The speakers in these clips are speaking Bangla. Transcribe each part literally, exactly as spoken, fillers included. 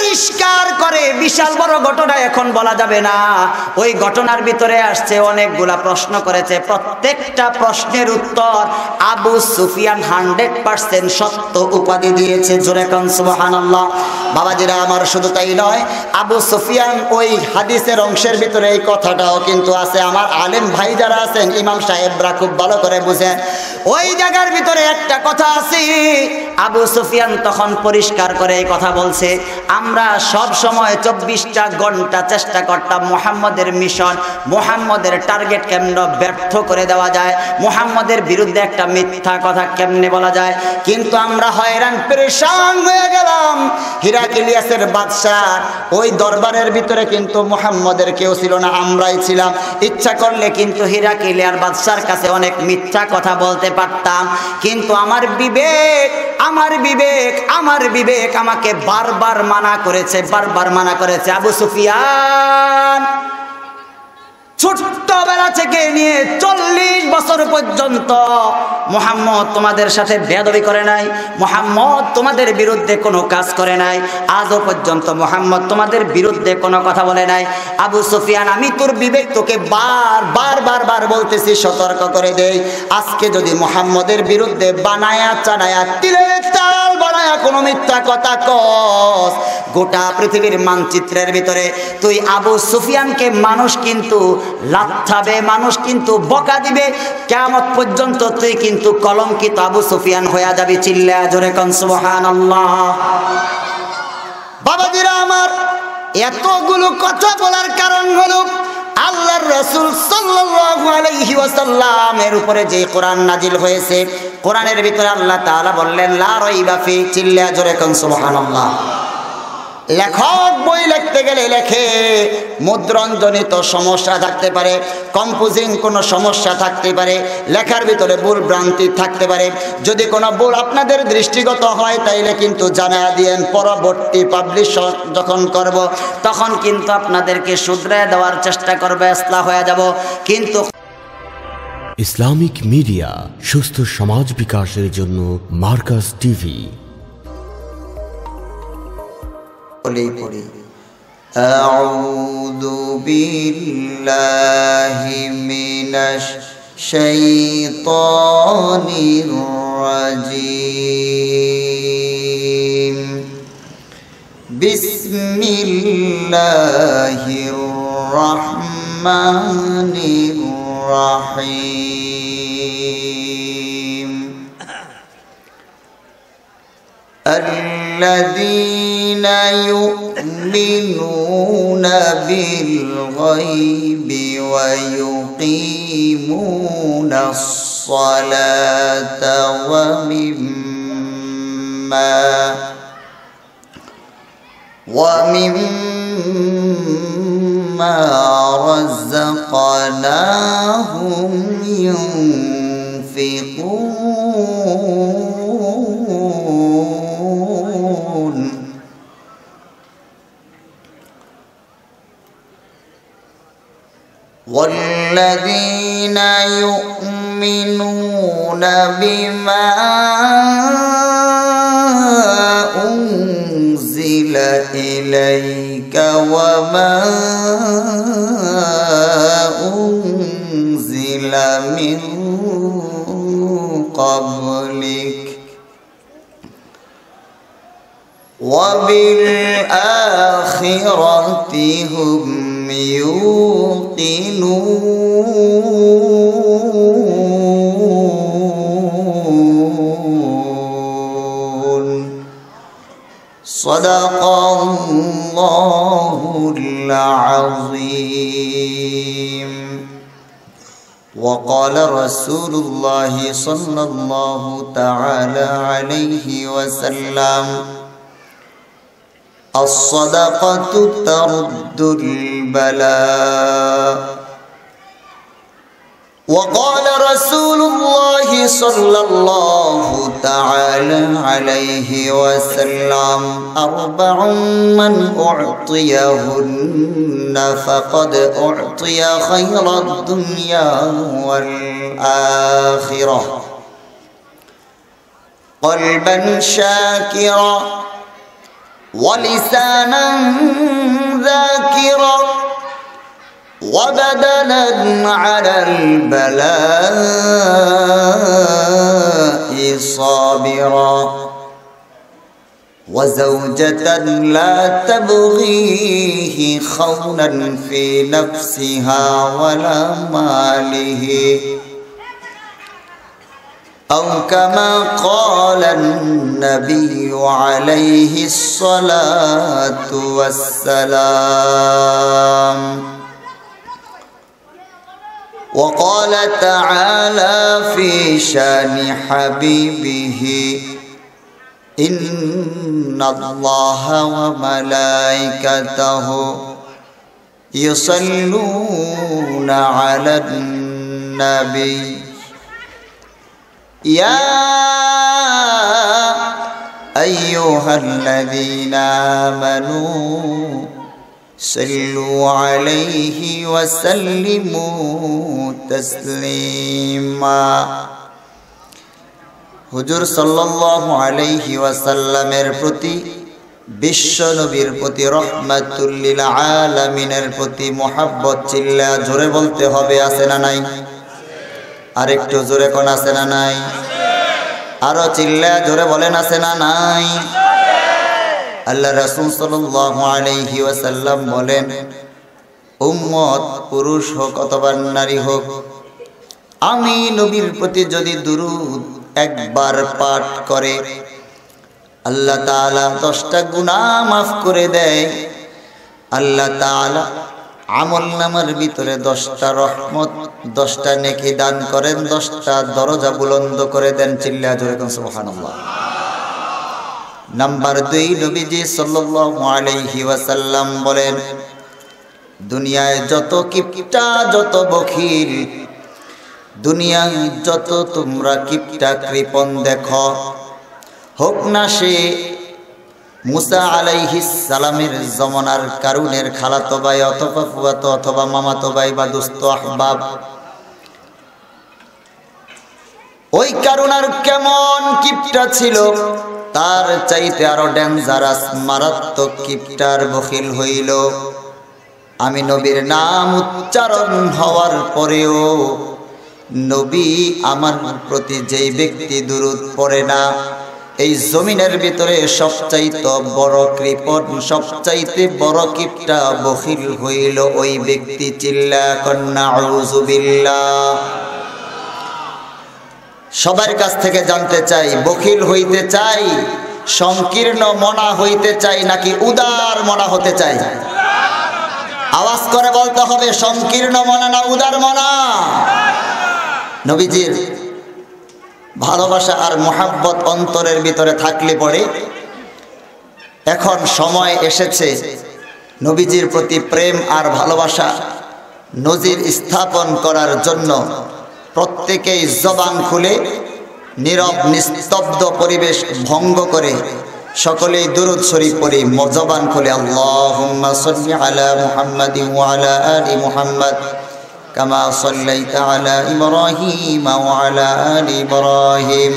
পরিষ্কার করে বিশাল বড় ঘটনা এখন বলা যাবে না। ওই ঘটনার ভিতরে আসছে অনেকগুলা প্রশ্ন করেছে, প্রত্যেকটা প্রশ্নের উত্তর আবু সুফিয়ান হান্ড্রেড পার্সেন্ট সত্য উপাধি দিয়েছে। জোরে কান সুবহানাল্লাহ। বাবাজিরা আমার, শুধু তাই নয়, আবু সুফিয়ান ওই হাদিসের অংশের ভিতরে এই কথাটাও কিন্তু আছে। আমার আলেম ভাই যারা আছেন, ইমাম সাহেবরা খুব ভালো করে বুঝেন, ওই জায়গার ভিতরে একটা কথা আছে। আবু সুফিয়ান তখন পরিষ্কার করে এই কথা বলছে, আমরা সব সময় চব্বিশটা ঘন্টা চেষ্টা করতাম মুহাম্মদের মিশন, মুহাম্মদের টার্গেট কেমনে ব্যর্থ করে দেওয়া যায়, মুহাম্মদের বিরুদ্ধে একটা মিথ্যা কথা কেমনে বলা যায়, কিন্তু আমরা হয়রান পেরেশান হয়ে গেলাম। হিরাক্লিয়াসের বাদশা ওই দরবারের ভিতরে কিন্তু মুহাম্মদের কেউ ছিল না, আমরাই ছিলাম। ইচ্ছা করলে কিন্তু হিরাক্লিয়ার বাদশার কাছে অনেক মিথ্যা কথা বলতে পারতাম, কিন্তু আমার বিবেক আমার বিবেক আমার বিবেক আমাকে বারবার মানা করেছে, বারবার মানা করেছে। আবু সুফিয়ান ছোট্টবেলা থেকে নিয়ে চল্লিশ বছর পর্যন্ত মুহাম্মদ তোমাদের সাথে বেয়াদবি করে নাই, মুহাম্মদ তোমাদের বিরুদ্ধে কোনো কাজ করে নাই, আজও পর্যন্ত মুহাম্মদ তোমাদের বিরুদ্ধে কোনো কথা বলে নাই। আবু সুফিয়ান, আমি তোর বিবেক তোকে বার বার বার বার বলতেছি, সতর্ক করে দেই, আজকে যদি মুহাম্মদের বিরুদ্ধে বানায়া চানায়া তিলে তাল বানায়া কোনো মিথ্যা কথা কস, গোটা পৃথিবীর মানচিত্রের ভিতরে তুই আবু সুফিয়ানকে মানুষ কিন্তু লাথাবে, মানুষ কিন্তু বকা দিবে, কিয়ামত পর্যন্ত তুই কিন্তু কলঙ্কিত আবু সুফিয়ান হয়ে যাবে। চিল্লা জোরে কোন সুবহানাল্লাহ। বাবাজিরা আমার, এতগুলো কথা বলার কারণ হলো আল্লাহর রাসূল সাল্লাল্লাহু আলাইহি ওয়াসাল্লাম এর উপরে যে কোরআন নাজিল হয়েছে, কোরআনের ভিতরে আল্লাহ তাআলা বললেন লা রাইবা ফি। চিল্লা জোরে কোন সুবহানাল্লাহ। লেখক বই লিখতে গেলে লেখে, মুদ্রণজনিত সমস্যা থাকতে পারে, কম্পোজিং কোনো সমস্যা থাকতে পারে, লেখার ভিতরে ভুল ভ্রান্তি থাকতে পারে। যদি কোনো ভুল আপনাদের দৃষ্টিগত হয় তাইলে কিন্তু জানা দিয়েন, পরবর্তী পাবলিশ যখন করব তখন কিন্তু আপনাদেরকে শুধরে দেওয়ার চেষ্টা করবে, ইসলাহ হয়ে যাব। কিন্তু ইসলামিক মিডিয়া, সুস্থ সমাজ বিকাশের জন্য মার্কাস টিভি। أعوذ بالله من الشيطان الرجيم بسم الله الرحمن الرحيم الذين يؤمنون بالغيب ويقيمون الصلاة ومما ومما رزقناهم ينفقون وَالَّذِينَ يُؤْمِنُونَ بِمَا أُنْزِلَ إِلَيْكَ وَمَا أُنْزِلَ مِنْ قَبْلِكَ وَبِالْآخِرَةِ هُمْ يوقنون صدق الله العظيم وقال رسول الله صلى الله تعالى عليه وسلم الصدقة ترد البلاء وقال رسول الله صلى الله تعالى عليه وسلم أربع من أعطيهن فقد أعطي خير الدنيا والآخرة قلبا شاكرا ولسانا ذاكرا وبدلا على البلاء صابرا وزوجة لا تبغيه خونا في نفسها ولا ماله أو كما قال النبي عليه الصلاة والسلام وقال تعالى في شان حبيبه إن الله وملائكته يصلون على النبي يا أيها الذين آمنوا صلوا عليه وسلموا تسليما হুজুর সাল্লাল্লাহু আলাইহি ওয়াসাল্লামের প্রতি বিশ্ব নবীর প্রতি রহমাতুল লিল আলামিনের প্রতি মুহাব্বত চিল্লা জোরে বলতে হবে আছে না নাই আর একটু জোরে কোন আছে না নাই আর চিল্লা জোরে বলেন আছে না নাই আল্লাহ রাসূল সাল্লাল্লাহু আলাইহি ওয়াসাল্লাম বলেন উম্মত পুরুষ হোক অথবা নারী হোক আমি নবীর প্রতি যদি দুরূদ একবার পাঠ করে আল্লাহ তাআলা দশটা গুনাহ maaf করে দেয় আল্লাহ তাআলা আমলনামার ভিতরে দশটা রহমত দশটা নেকি দান করেন দশটা দরজা বুলন্দ করে দেন চিল্লা জোরে কোন সুবহানাল্লাহ নাম্বার দুই নবীজি সাল্লাল্লাহু আলাইহি ওয়াসাল্লাম বলেন দুনিয়ায় যত কিপটা যত বখিল दुनिया যত তোমরা কিপটা কৃপণ দেখো হোক না সে মুসা আলাইহিস সালামের জমানার কারুনের খালাতো ভাই অথবা ফুয়াতো অথবা মামাতো ভাই বা দোস্ত আহবাব ওই কারুনার কেমন কিপটা ছিল তার চাইতে আরো ডেঞ্জারাস মারাত্মক কিপটার বখিল হইল আমি নবীর নাম উচ্চারণ হওয়ার পরেও নবী আমার প্রতি যেই ব্যক্তি দুরূদ পড়ে না এই জমিনের ভিতরে সবচাইতে বড় কৃপণ সবচাইতে বড় কিপটা বখিল হইল ওই ব্যক্তি চিল্লা কন্না আউযু বিল্লাহ সবার কাছ থেকে জানতে চাই বখিল হইতে চাই সংকীর্ণ মনা হইতে চাই নাকি উদার মনা হতে চাই আওয়াজ করে বলতে হবে সংকীর্ণ মনা না উদার মনা নবীজির ভালোবাসা আর মুহাব্বত অন্তরের ভিতরে থাকলে পড়ে এখন সময় এসেছে নবীজির প্রতি প্রেম আর ভালোবাসা নজির স্থাপন করার জন্য প্রত্যেকেই জবান খুলে নীরব নিস্তব্ধ পরিবেশ ভঙ্গ করে সকলেই দুরূদ শরীফ পড়ি জবান খুলে আল্লাহুম্মা সাল্লি আলা মুহাম্মাদিন ওয়া আলা আলি মুহাম্মাদ كما صليت على إبراهيم وعلى آل إبراهيم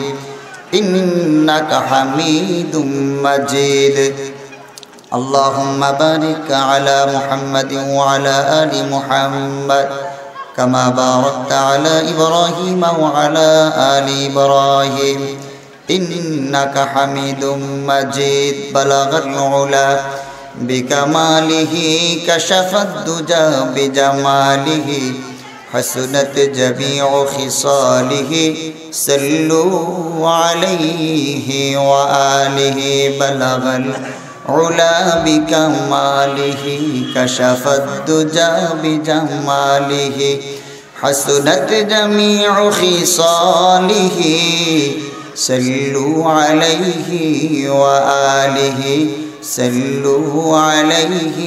إنك حميد مجيد اللهم بارك على محمد وعلى آل محمد كما باركت على إبراهيم وعلى آل إبراهيم إنك حميد مجيد بلغ العلا بكماله كشف الدجى بجماله حسنت جميع خصاله صلوا عليه وآله بلغ العلا بكماله كشف الدجى بجماله حسنت جميع خصاله صلوا عليه وآله صلوا عليه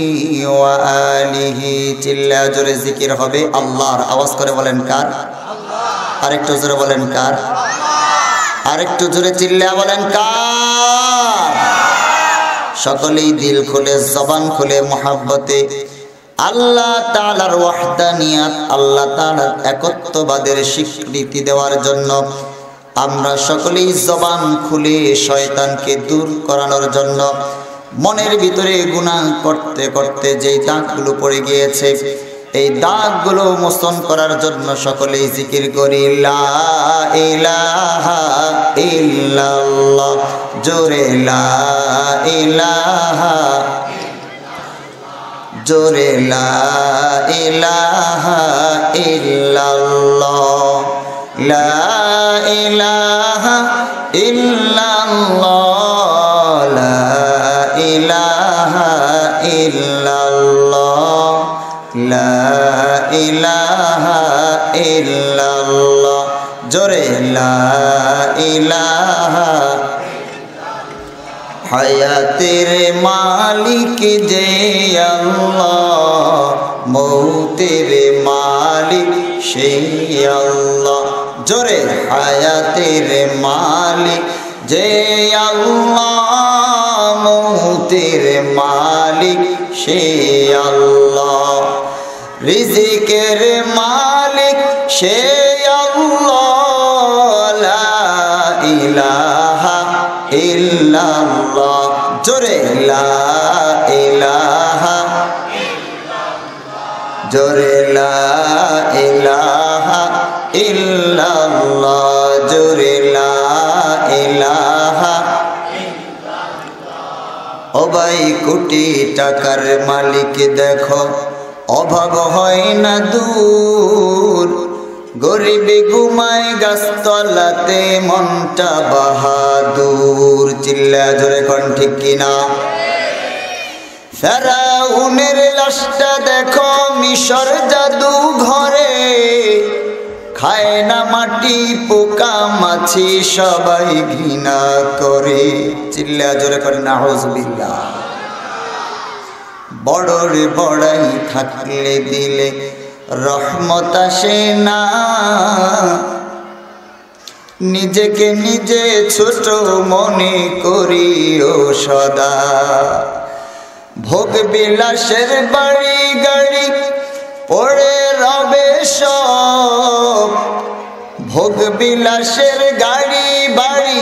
وآله تلا জোরে জিকির হবে আল্লাহর আওয়াজ করে বলেন কার আল্লাহ আরেকটু জোরে বলেন কার আল্লাহ আরেকটু জোরে চিল্লা বলেন কার সকলেই দিল খুলে জবান খুলে মুহাব্বতে আল্লাহ তাআলার ওয়াহদানিয়াত আল্লাহ তাআলার একত্ববাদের স্বীকৃতি দেওয়ার জন্য আমরা সকলেই জবান খুলে শয়তানকে দূর করানোর জন্য মনের ভিতরে গুনাহ করতে করতে যেই দাগগুলো পড়ে গিয়েছে এই দাগগুলো মোচন করার জন্য সকলেই জিকির করি লা ইলাহা ইল্লাল্লাহ জোরে লা ইলাহা জোরে লা ইলাহা ইল্লাল্লাহ লা ইলাহা ইল্লাল্লাহ La ilaha illallah Jore la ilaha Hayatir malik je Allah Mautir malik she Allah Jore hayatir malik je Allah Mautir malik she Allah রিজিকের মালিক সে আল্লাহ লা ইলাহা ইল্লাল্লাহ জোরে লা ইলাহা ইল্লাল্লাহ জোরে লা ইলাহা ইল্লাল্লাহ জোরে লা ইলাহা ইল্লাল্লাহ ও ভাই কোটি টাকার মালিক দেখো অভাব হয় না দূর গরিবে ঘুমায় গাছতলাতে মনটা বাহাদুর চিল্লা জোরে কোন ঠিক কিনা ফেরাউনের লাশটা দেখো মিশর জাদু ঘরে খায় না মাটি পোকা মাছি সবাই ঘৃণা করে চিল্লা জোরে কোন নাউজুবিল্লাহ বড়র বড়াই থাকলে দিলে রহমত আসে না নিজেকে নিজে ছোট মনে করিও সদা ভোগ বিলাসের বাড়ি গাড়ি পড়ে রবে সব ভোগ বিলাসের গাড়ি বাড়ি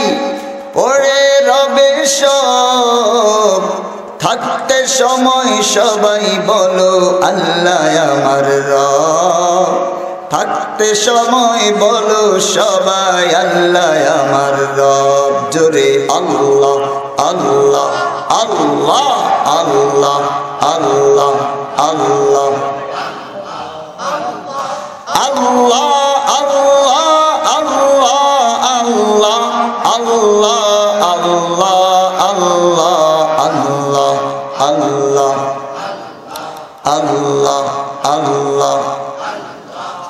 পড়ে রবে সব থাকতে সময় সবাই বলো আল্লাহ আমার রব থাকতে সময় বলো সবাই আল্লাহ আমার রব জোরে আল্লাহ আল্লাহ আল্লাহ আল্লাহ আল্লাহ আল্লাহ আল্লাহ Allah, Allah, Allah, Allah,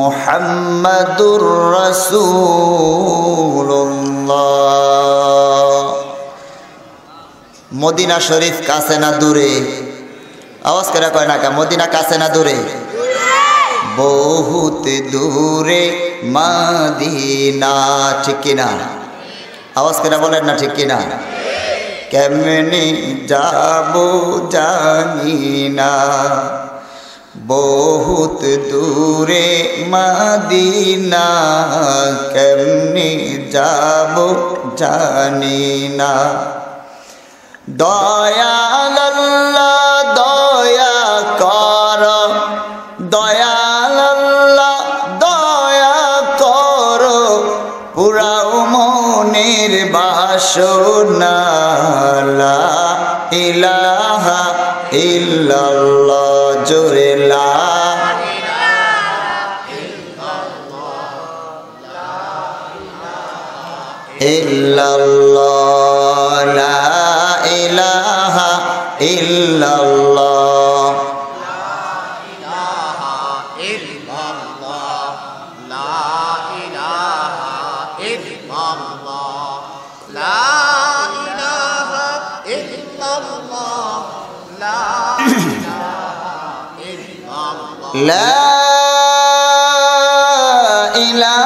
মুহাম্মাদুর রাসূলুল্লাহ মদিনা শরীফ কাছে না দূরে আওয়াজ করে কয় না মদিনা কাছে না দূরে বহুত দূরে মদিনা ঠিক কিনা আওয়াজ করে বলেন না ঠিক কিনা কেমনে যাবো জানি না बहुत दूरे मदीना कैमने जाबो जानिना दया अल्लाह दया कर दया अल्लाह दया कर पूरा मोनेर बासना ला इलाहा इल्लल्लाह জোরে লা illallah, la ilaha illallah, la ilaha illallah, la ilaha illallah, la ilaha illallah, la ilaha illallah, la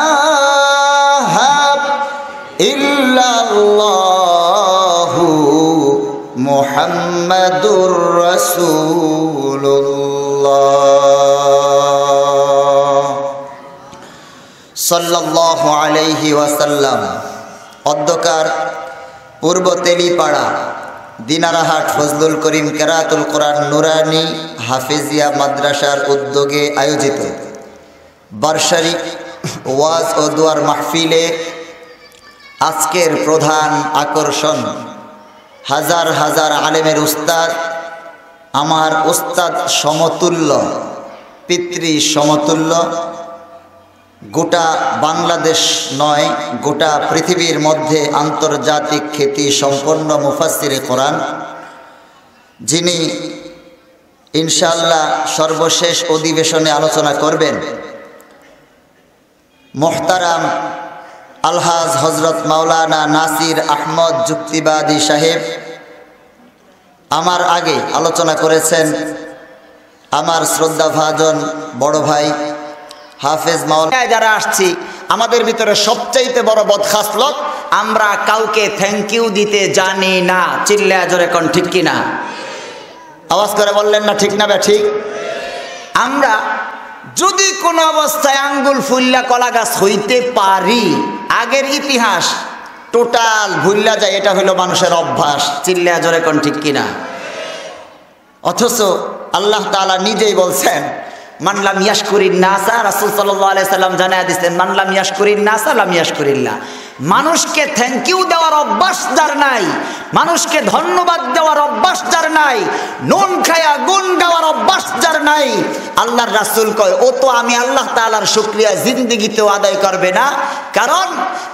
Muhammadur Rasulullah Sallallahu Alaihi Wasallam Oddokar Purbo Teli Pada Dinarahat Fajlul Karim Keratul Quran Nurani Hafizia Madrashar Uddoge Ayojito Barshari Waz Oduar Mahfile Asker Prodhan Akorshan হাজার হাজার আলেমের উস্তাদ আমার উস্তাদ সমতুল্য পিতৃ সমতুল্য গোটা বাংলাদেশ নয় গোটা পৃথিবীর মধ্যে আন্তর্জাতিক খ্যাতি সম্পন্ন মুফাসসিরে কোরআন যিনি ইনশাআল্লাহ সর্বশেষ অধিবেশনে আলোচনা করবেন মুহতারাম আলহাজ হযরত মাওলানা নাসির আহমদ যুক্তিবাদী সাহেব আমার আগে আলোচনা করেছেন আমার শ্রদ্ধাভাজন বড় ভাই হাফেজ মাওলানা যারা আসছি আমাদের ভিতরে সবচেয়ে বড় বদখাসলত আমরা কাউকে থ্যাংক ইউ দিতে জানি না চিল্লায়া জোরে কোন ঠিক কি না আওয়াজ করে বললেন না ঠিক না বে ঠিক আমরা যদি কোন অবস্থায় আঙ্গুল ফুল্লা কলা গাছ হইতে পারি আগের ইতিহাস টোটাল ভুল্লা যায় এটা হলো মানুষের অভ্যাস চিল্লা জোরে কোন ঠিক কিনা অথচ আল্লাহ তাআলা নিজেই বলছেন মান লাম ইয়াশকুরিন নাসা রাসূল সাল্লাল্লাহু আলাইহি সাল্লাম জানায়া দিয়েছেন মান লাম ইয়াশকুরিন নাসা লাম ইয়াশকুরিল্লাহ মানুষকে থ্যাংক ইউ দেওয়ার অভ্যাস যার নাই মানুষকে ধন্যবাদ দেওয়ার অভ্যাস যার নাই নুন খায়া গুণ গাওয়ার অভ্যাস যার নাই আল্লাহর রাসূল কয় ও তো আমি আল্লাহ তাআলার শুকরিয়া জীবনতেও আদায় করবে না কারণ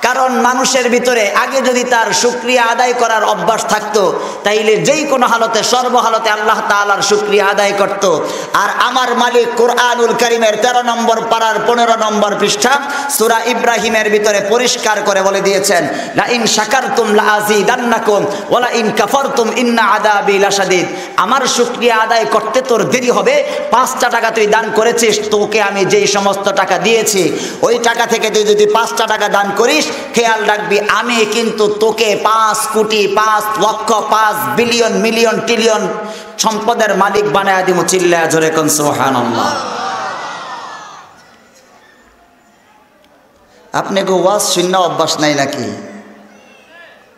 কারণ মানুষের ভিতরে আগে যদি তার শুকরিয়া আদায় করার অভ্যাস থাকতো তাইলে যেই কোন হালতে সর্বহালতে আল্লাহ তাআলার শুকরিয়া আদায় করত আর আমার মালিক কুরআনুল কারীমের তেরো নম্বর পারার পনেরো নম্বর পৃষ্ঠা সূরা ইব্রাহিমের ভিতরে পরিষ্কার করে বলে দিয়েছেন লা ইন শাকারতুম লা আযীদান্নাকুম ওয়া লা ইন কাফারতুম ইন্না আযাবি লাশাদীদ আমার শুকরিয়া আদায় করতে তোর দেরি হবে পাঁচটা টাকা তুই দান করেছিস তোকে আমি যেই সমস্ত টাকা দিয়েছি ওই টাকা থেকে তুই যদি পাঁচটা টাকা দান করিস খেয়াল রাখবি আমি কিন্তু তোকে পাঁচ কোটি পাঁচ লক্ষ পাঁচ বিলিয়ন মিলিয়ন ট্রিলিয়ন সম্পদের মালিক বানায়া দিমু চিল্লায়া জোরে কোন সুবহানাল্লাহ আপনি গো ওয়াজ শূন্য অভ্যাস নাই নাকি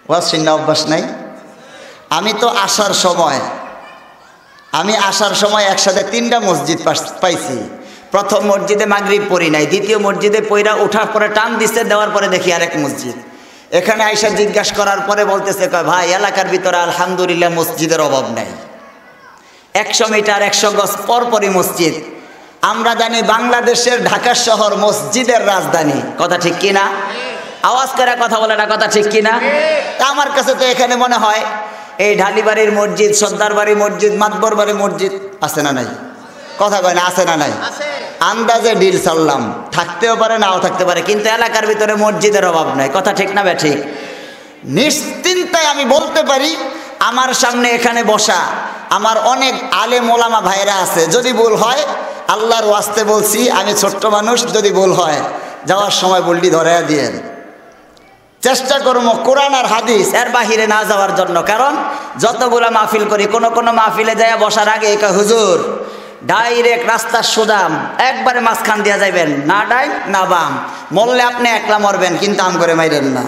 ওয়াজ শূন্য অভ্যাস নাই আমি তো আসার সময় আমি আসার সময় একসাথে তিনটা মসজিদ পাইছি প্রথম মসজিদে মাগরিব পড়ি নাই দ্বিতীয় মসজিদে পয়রা ওঠার পরে টান দিতে দেওয়ার পরে দেখি আরেক মসজিদ এখানে আয়েশা জিজ্ঞাসা করার পরে বলতেছে কয় ভাই এলাকার ভিতরে আলহামদুলিল্লাহ মসজিদের অভাব নাই একশো মিটার একশো গজ পরপরই মসজিদ আমরা জানি বাংলাদেশের ঢাকা শহর মসজিদের রাজধানী কথা ঠিক কি না আওয়াজ করে কথা বলে না কথা ঠিক কি না তা আমার কাছে তো এখানে মনে হয় এই ঢালিবাড়ির মসজিদ সর্দারবাড়ি মসজিদ মাতবরবাড়ি মসজিদ আছে না নাই কথা কয় না আছে না নাই আছে আন্দাজে ডিল সাল্লাম থাকতেও পারে নাও থাকতে পারে কিন্তু এলাকার ভিতরে মসজিদের অভাব নাই কথা ঠিক না বে ঠিক নিশ্চিন্তায় আমি বলতে পারি আমার সামনে এখানে বসা আমার অনেক আলেম ওলামা ভাইরা আছে যদি ভুল হয় আল্লাহর ওয়াস্তে বলছি আমি ছোট্ট মানুষ যদি ভুল হয় যাওয়ার সময় বলটি ধরাইয়া দিয়েন চেষ্টা করব কোরআন আর হাদিস এর বাহিরে না যাওয়ার জন্য কারণ যতগুলো মাহফিল করি কোন কোন মাহফিলে যায় বসার আগে একা হুজুর ডাইরেক্ট রাস্তা সোদাম একবারে মাঝখান দিয়া যাইবেন না ডাই না বাম মরলে আপনি একলা মরবেন কিন্তু আম করে মাইরেন না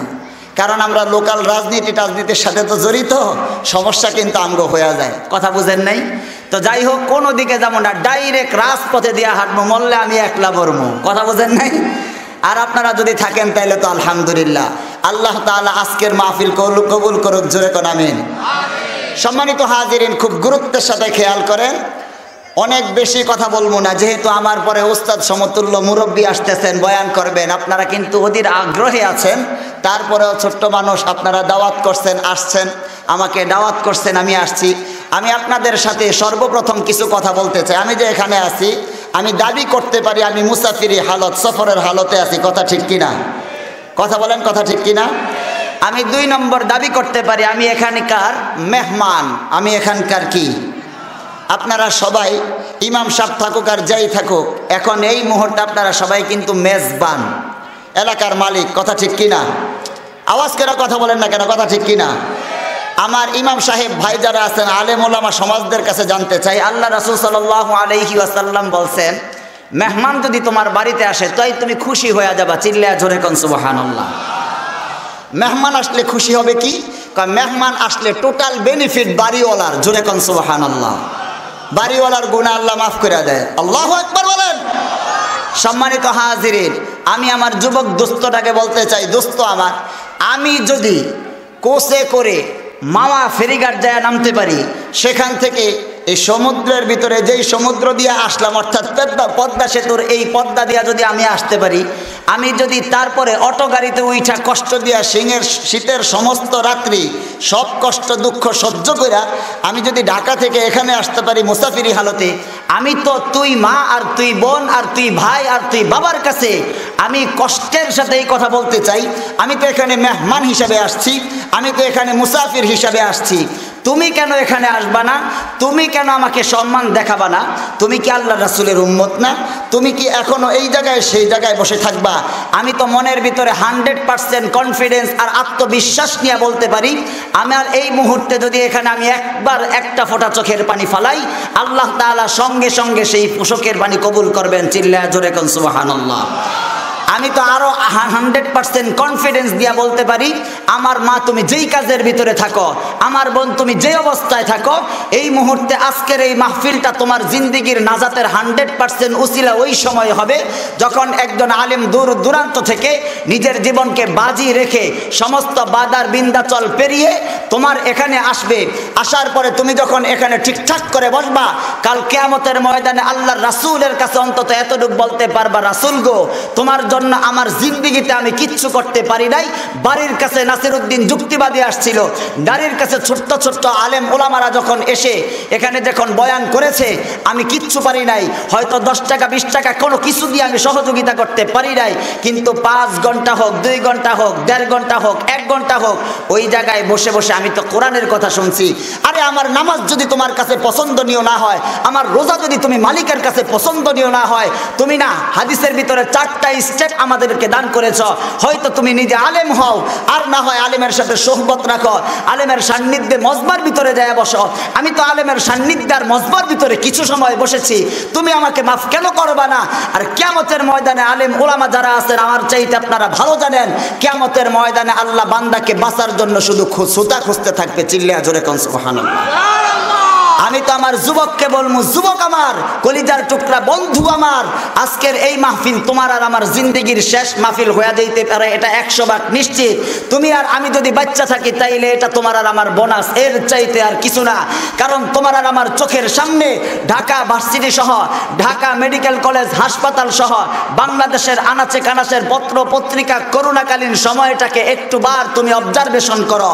কারণ আমরা লোকাল রাজনীতি রাজনীতির সাথে তো জড়িত সমস্যা কিন্তু আমগো হয়ে যায় কথা বুঝেন নাই তো যাই হোক কোনো দিকে যাবো না ডাইরেক্ট রাজপথে দিয়া হাঁটবো মরলে আমি একলা মরবো কথা বুঝেন নাই আর আপনারা যদি থাকেন তাহলে তো আলহামদুলিল্লাহ আল্লাহ তাআলা আজকের মাহফিল কবুল করুক জোরে কোন আমিন সম্মানিত হাজিরিন খুব গুরুত্বের সাথে খেয়াল করেন অনেক বেশি কথা বলবো না, যেহেতু আমার পরে ওস্তাদ সমতুল্য মুরব্বী আসতেছেন, বয়ান করবেন। আপনারা কিন্তু অধীর আগ্রহে আছেন, তারপরেও ছোট্ট মানুষ, আপনারা দাওয়াত করছেন, আসছেন, আমাকে দাওয়াত করছেন, আমি আসছি। আমি আপনাদের সাথে সর্বপ্রথম কিছু কথা বলতে চাই। আমি যে এখানে আছি, আমি দাবি করতে পারি আমি মুসাফিরি হালত, সফরের হালতে আছি। কথা ঠিক কিনা? কথা বলেন, কথা ঠিক কিনা? আমি দুই নম্বর দাবি করতে পারি আমি এখানকার মেহমান, আমি এখানকার কি। আপনারা সবাই ইমাম সাহেব থাকুক আর যাই থাকুক, এখন এই মুহূর্তে আপনারা সবাই কিন্তু মেজবান, এলাকার মালিক। কথা ঠিক কিনা? আওয়াজ করে কথা বলেন না কেন? কথা ঠিক কিনা? আমার ইমাম সাহেব ভাই যারা আছেন, আলেম ওলামা সমাজদের কাছে জানতে চাই, আল্লাহ রাসূল সাল্লাল্লাহু আলাইহি ওয়াসাল্লাম বলছেন, মেহমান যদি তোমার বাড়িতে আসে তাই তুমি খুশি হয়ে যাবা। চিল্লায়া জোরে কোন সুবহানাল্লাহ। মেহমান আসলে খুশি হবে কি? মেহমান আসলে টোটাল বেনিফিট বাড়িওয়ালার। জোরে কোন সুবহানাল্লাহ। বাড়িওয়ালার গুনাহ আল্লাহ মাফ করে দেয়। আল্লাহু আকবার বলেন। সম্মানিত হাজিরিন, আমি আমার যুবক দোস্তটাকে বলতে চাই, দোস্ত আমার, আমি যদি কোষে করে মামা ফেরিঘাট যায় নামতে পারি, সেখান থেকে এই সমুদ্রের ভিতরে যেই সমুদ্র দিয়ে আসলাম, অর্থাৎ পদ্মা পদ্মা সেতুর এই পদ্মা দিয়ে যদি আমি আসতে পারি, আমি যদি তারপরে অটো গাড়িতে উঠা কষ্ট দিয়া সিংহের শীতের সমস্ত রাত্রি সব কষ্ট দুঃখ সহ্য কইরা আমি যদি ঢাকা থেকে এখানে আসতে পারি মুসাফিরি হালতে, আমি তো তুই মা আর তুই বোন আর তুই ভাই আর তুই বাবার কাছে আমি কষ্টের সাথে এই কথা বলতে চাই, আমি তো এখানে মেহমান হিসাবে আসছি, আমি তো এখানে মুসাফির হিসাবে আসছি, তুমি কেন এখানে আসবা না? তুমি কেন আমাকে সম্মান দেখাবা না? তুমি কি আল্লাহ রাসূলের উম্মত না? তুমি কি এখনো এই জায়গায় সেই জায়গায় বসে থাকবা? আমি তো মনের ভিতরে হান্ড্রেড পার্সেন্ট কনফিডেন্স আর আত্মবিশ্বাস নিয়ে বলতে পারি, আমার এই মুহূর্তে যদি এখানে আমি একবার একটা ফোঁটা চোখের পানি ফালাই, আল্লাহ তাআলা সঙ্গে সঙ্গে সেই চোখের পানি কবুল করবেন। চিল্লায়া জোরে কোন সুবহানাল্লাহ। আমি তো আরো হান্ড্রেড পার্সেন্ট কনফিডেন্স দিয়া বলতে পারি, আমার মা তুমি যেই কাজের ভিতরে থাকো, আমার বোন তুমি যে অবস্থায় থাকো, এই মুহূর্তে আজকের এই মাহফিলটা তোমার জিন্দিগির নাজাতের হান্ড্রেড পার্সেন্ট উসিলা ওই সময় হবে যখন একজন আলেম দূর দূরান্ত থেকে নিজের জীবনকে বাজি রেখে সমস্ত বাদার বিন্দাচল পেরিয়ে তোমার এখানে আসবে। আসার পরে তুমি যখন এখানে ঠিকঠাক করে বসবা, কাল কিয়ামতের ময়দানে আল্লাহর রাসূলের কাছে অন্তত এতটুকু বলতে পারবা, রাসূল গো, তোমার জন্য আমার জিন্দিগিতে আমি কিচ্ছু করতে পারি নাই। বাড়ির কাছে নাসিরউদ্দিন যুক্তিবাদী আসছিল, বাড়ির কাছে ছোট্ট ছোট্ট আলেম ওলামারা যখন এসে এখানে যখন বয়ান করেছে, আমি কিচ্ছু পারি নাই, হয়তো দশ টাকা বিশ টাকা কোনো কিছু দিয়ে আমি সহযোগিতা করতে পারি নাই, কিন্তু পাঁচ ঘন্টা হোক, দুই ঘন্টা হোক, দেড় ঘন্টা হোক, এক ঘন্টা হোক, ওই জায়গায় বসে বসে আমি তো কোরআনের কথা শুনছি। আরে আমার নামাজ যদি তোমার কাছে পছন্দনীয় না হয়, আমার রোজা যদি তুমি মালিকের কাছে পছন্দনীয় না হয়, তুমি না হাদিসের ভিতরে চারটা স্টেপ আমাদেরকে দান করেছ, হয়তো তুমি নিজে আলেম হও আর না হয় আলেমের সাথে সোহবত রাখো, আলেমের সান্নিধ্যে মজমার ভিতরে যায় বসো। আমি তো আলেমের সান্নিধ্যে আর মজমার ভিতরে কিছু সময় বসেছি, তুমি আমাকে মাফ কেন করবা না? আর কিয়ামতের ময়দানে আলেম ওলামা যারা আছেন আমার চাইতে আপনারা ভালো জানেন, কিয়ামতের ময়দানে আল্লাহ বান্দাকে বাঁচার জন্য শুধু সুতা খুঁজতে থাকবে। চিল্লায়া জোরে কোন সুবহানাল্লাহ। আমি তো আমার যুবককে বলবো, যুবক আমার, কলিজার টুকরা বন্ধু আমার, আজকের এই মাহফিল তোমার আর আমার জিন্দিগির শেষ মাহফিল হয়ে যেতে পারে, এটা একশো ভাগ নিশ্চিত। তুমি আর আমি যদি বাচ্চা থাকি তাইলে এটা তোমার আর আমার বোনাস, এর চাইতে আর কিছু না। কারণ তোমার আর আমার চোখের সামনে ঢাকা ভার্সিটি সহ, ঢাকা মেডিকেল কলেজ হাসপাতাল সহ বাংলাদেশের আনাচে কানাচের পত্র পত্রিকা করোনাকালীন সময়টাকে একটুবার তুমি অবজারভেশন করো,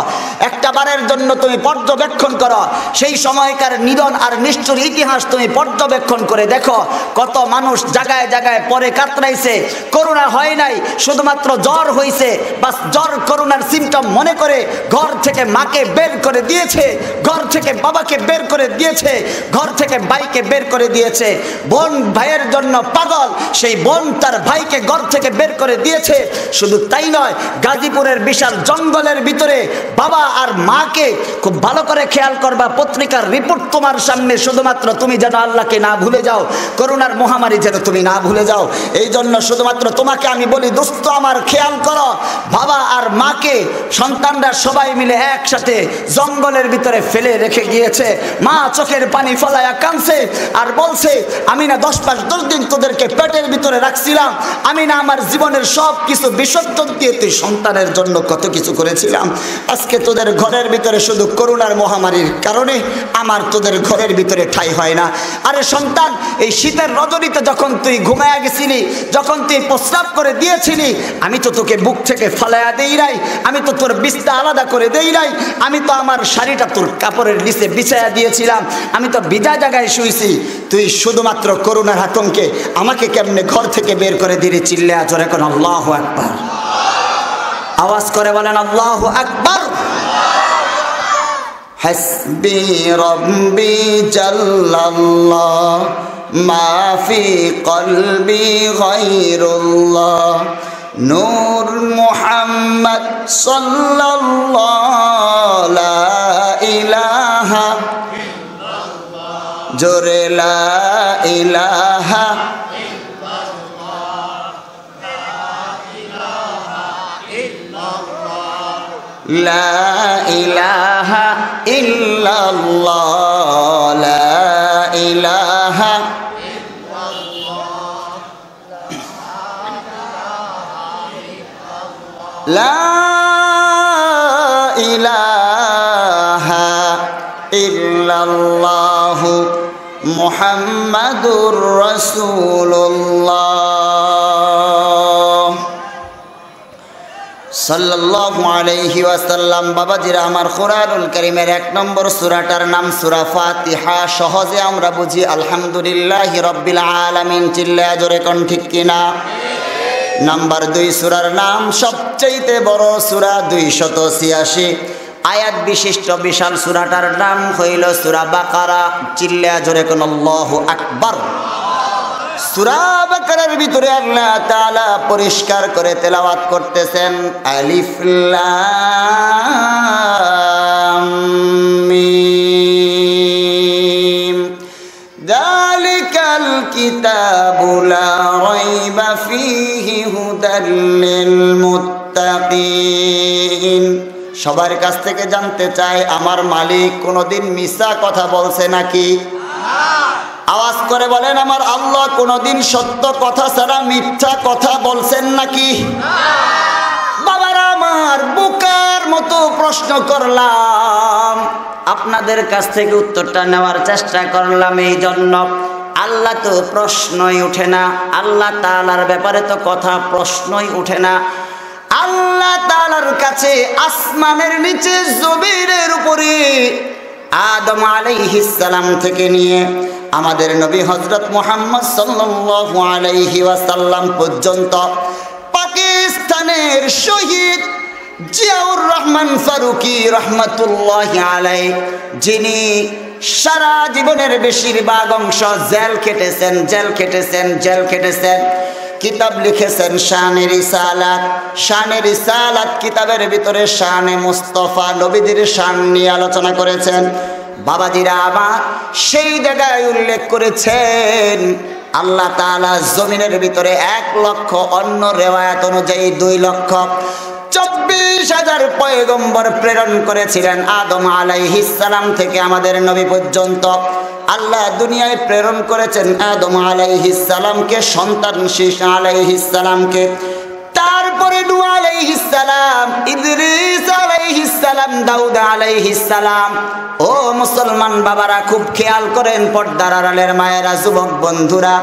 একটা বারের জন্য তুমি পর্যবেক্ষণ করো, সেই সময়কার নিধন আর নিষ্ঠুর ইতিহাস তুমি পর্যবেক্ষণ করে দেখো, কত মানুষ জায়গায় জায়গায় পরে কাতরাইছে, করোনা হয় নাই, শুধুমাত্র জ্বর হয়েছে, বাস জ্বর করোনার সিমটম মনে করে ঘর থেকে মাকে বের করে দিয়েছে, ঘর থেকে বাবাকে বের করে দিয়েছে, ঘর থেকে ভাইকে বের করে দিয়েছে, বোন ভাইয়ের জন্য পাগল, সেই বোন তার ভাইকে ঘর থেকে বের করে দিয়েছে। শুধু তাই নয়, গাজীপুরের বিশাল জঙ্গলের ভিতরে বাবা আর মাকে, খুব ভালো করে খেয়াল করবা, পত্রিকার রিপোর্ট তোমার সামনে, শুধুমাত্র তুমি যেন আল্লাহকে না ভুলে যাও, করোনার মহামারী যেন তুমি না ভুলে যাও। এই জন্য শুধুমাত্র তোমাকে আমি বলি, দোস্ত আমার, খেয়াল করো, বাবা আর মাকে সন্তানরা সবাই মিলে একসাথে জঙ্গলের ভিতরে ফেলে রেখে গিয়েছে, মা চোখের পানি ফলায়া কাঁদছে আর বলছে, আমি না দশ পাঁচ দশ দিন তোদেরকে পেটের ভিতরে রাখছিলাম, আমি না আমার জীবনের সব কিছু বিসর্জন দিয়ে তুই সন্তানের জন্য কত কিছু করেছিলাম, আজকে তোদের ঘরের ভিতরে শুধু করোনার মহামারীর কারণে আমার তোদের ঘরের ভিতরে ঠাই হয় না। আরে সন্তান, এই শীতের রজনীতে যখন তুই ঘুমায়া গেছিলি, যখন তুই প্রস্রাব করে দিয়েছিলি, আমি তো তোকে বুক থেকে ফালায়া দেই নাই, আমি তো তোর বিছনা আলাদা করে দেই নাই, আমি তো আমার শাড়িটা তোর কাপড়ের নিচে বিছায়া দিয়েছিলাম, আমি তো ভিজা জায়গায় শুয়েছি। তুই শুধুমাত্র করুণার আতঙ্কে আমাকে কেমনে ঘর থেকে বের করে দিলে। চিল্লা জোরে কোন আল্লাহু আকবার, আওয়াজ করে বলেন আল্লাহু আকবার। হাসবি রব্বি জাল্লাল্লাহ মা ফি কলবি গায়রুল্লাহ নূর মুহাম্মদ সাল্লাল্লাহু লা ইলাহা ইল্লাল্লাহ, জোরে লা ইলাহা। La ilaha illallah, la ilaha illallah, la ilaha illallah, Muhammadur Rasulullah সাল্লাল্লাহু আলাইহি ওয়াসাল্লাম। বাবাজিরা, আমার কোরআনুল কারীমের এক নম্বর সূরাটার নাম সূরা ফাতিহা। সহজে আমরা বুঝি আলহামদুলিল্লাহি রাব্বিল আলামিন, চিল্লায়া জোরে কোন ঠিক কিনা। নাম্বার দুই সূরার নাম সবচেয়ে বড় সূরা দুইশত ছিয়াশি আয়াত বিশিষ্ট বিশাল সূরাটার নাম হইল সূরা বাকারা, চিল্লায়া জোরে কোন আল্লাহু আকবার। সূরা বাকারার ভিতরে আল্লাহ তাআলা পরিষ্কার করে তেলাওয়াত করতেছেন আলিফ লাম মিম যালিকাল কিতাবু লা রাইবা ফীহি হুদাল লিল মুত্তাকিন। সবার কাছ থেকে জানতে চাই, আমার মালিক কোনোদিন মিথ্যা কথা বলছে নাকি? আওয়াজ করে বলেন আমার আল্লাহ কোনোদিন সত্য কথা ছাড়া মিথ্যা কথা বলছেন নাকি? বাবারা আমার, বুকার মতো প্রশ্ন করলাম, আপনাদের কাছ থেকে উত্তরটা নেওয়ার চেষ্টা করলাম। এই জন্য আল্লাহ তো প্রশ্নই উঠে না, আল্লাহ তাআলার ব্যাপারে তো কথা প্রশ্নই উঠে না। আল্লাহ তাআলার কাছে আসমানের নিচে জমিনের উপরে আদম আলাইহিস সালাম থেকে নিয়ে আমাদের নবী হযরত মুহাম্মদ সাল্লাল্লাহু আলাইহি ওয়াসাল্লাম পর্যন্ত, পাকিস্তানের শহীদ জিয়াউর রহমান ফারুকী রাহমাতুল্লাহি আলাইহি, যিনি সারা জীবনের বেশিরভাগ অংশ জেল কেটেছেন জেল কেটেছেন জেল কেটেছেন কিতাব লিখেছেন শানে রিসালাত। শানে রিসালাত কিতাবের ভিতরে শানে মুস্তাফা নবীদের শান নিয়ে আলোচনা করেছেন। বাবাজিরা আবার সেই জায়গায় উল্লেখ করেছেন আল্লাহ তাআলা জমিনের ভিতরে এক লক্ষ অন্য রেওয়ায়াত অনুযায়ী দুই লক্ষ চব্বিশ হাজার পয়গম্বর প্রেরণ করেছিলেন আদম আলাইহিস সালাম থেকে আমাদের নবী পর্যন্ত। আল্লাহ দুনিয়ায় প্রেরণ করেছেন আদম আলাইহিস সালামকে, সন্তান শীষ আলাইহিস সালামকে, তারপরে নূহ আলাইহিস সালাম, ইদ্রিস আলাইহিস সালাম, দাউদ আলাইহিস সালাম। ও মুসলমান বাবারা, খুব খেয়াল করেন পর্দার আড়ালের মায়েরা, যুবক বন্ধুরা,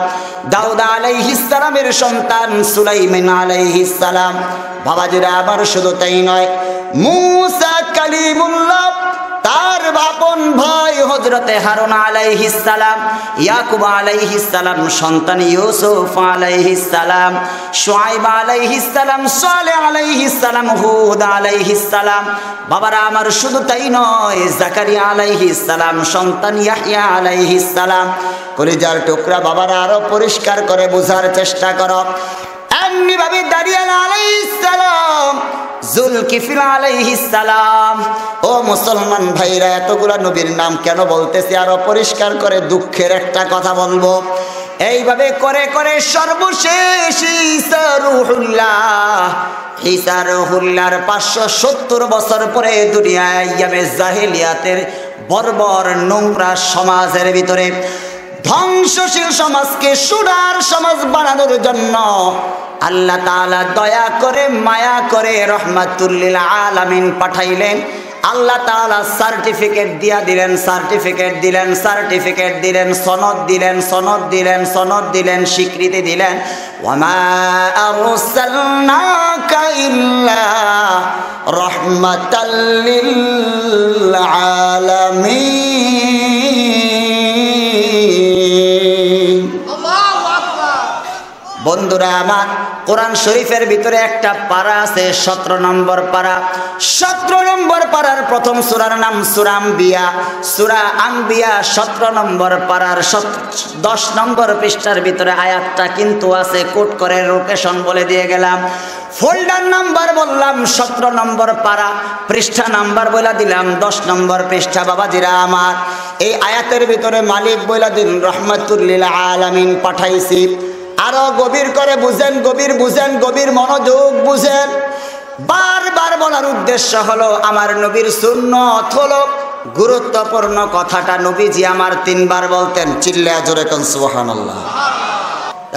দাউদ আলাইহিস সালামের সন্তান সুলাইমান আলাইহিস সালাম। বাবাজিরা আবার শুধু তাই নয়, মুসা কালিমুল্লাহ, তার আপন ভাই হযরতে হারুন আলাইহিস সালাম, ইয়াকুব আলাইহিস সালাম সন্তান ইউসুফ আলাইহিস সালাম, শুআয়ব আলাইহিস সালাম, সালেহ আলাইহিস সালাম, হুদ আলাইহিস সালাম। বাবারা আমার শুধু তাই নয়, জাকারিয়া আলাইহিস সালাম সন্তান ইয়াহইয়া আলাইহিস সালাম। কলিজার টুকরা বাবারা, আরো পরিষ্কার করে বোঝার চেষ্টা করো। এমনি ভাবে দারিয়াল আলাইহিস সালাম, জুলকিফিল আলাইহিস সালাম। ও মুসলমান ভাইরা, এতগুলা নবীর নাম কেন বলতেছি? আরো পরিষ্কার করে দুঃখের একটা কথা বলবো। এইভাবে করে করে সর্বশেষ ঈসা রূহুল্লাহ, ঈসা রূহুল্লাহর পাঁচশো সত্তর বছর পরে দুনিয়ায় ইয়ামে জাহেলিয়াতের বর্বর নোংরা সমাজের ভিতরে, ধ্বংসশীল সমাজকে সুনার সমাজ বানানোর জন্য আল্লাহ তাআলা দয়া করে মায়া করে রহমাতুল লিল আলামিন পাঠাইলেন। আল্লাহ তাআলা সার্টিফিকেট দিয়া দিলেন, সার্টিফিকেট দিলেন, সার্টিফিকেট দিলেন, সনদ দিলেন, সনদ দিলেন, সনদ দিলেন, স্বীকৃতি দিলেন। ওয়ামা আরসালনাকা ইল্লা রাহমাতাল লিল আলামিন। আল্লাহু আকবার। বন্ধুরা আমার, কোরআন শরীফের ভিতরে একটা পারা আছে সতেরো নম্বর পারা। সতেরো নম্বর পারার প্রথম সুরার নাম সুরা আম্বিয়া। সুরা আম্বিয়া সতেরো নম্বর পারার দশ নম্বর পৃষ্ঠার ভিতরে আয়াতটা কিন্তু আছে, কোট করে লোকেশন বলে দিয়ে গেলাম, ফোল্ডার নাম্বার বললাম সতেরো নম্বর পারা, পৃষ্ঠা নাম্বার বলে দিলাম দশ নম্বর পৃষ্ঠা। বাবাজিরা আমার, এই আয়াতের ভিতরে মালিক বলে দিন রহমাতুল্লিল আলামিন পাঠাইছি। আরো গভীর করে বুঝেন, গভীর বুঝেন, গভীর মনোযোগ বুঝেন। বারবার বলার উদ্দেশ্য হলো আমার নবীর সুন্নত হলো গুরুত্বপূর্ণ কথাটা নবীজি আমার তিনবার বলতেন, চিল্লায়া জোরে কোন সুবহানাল্লাহ।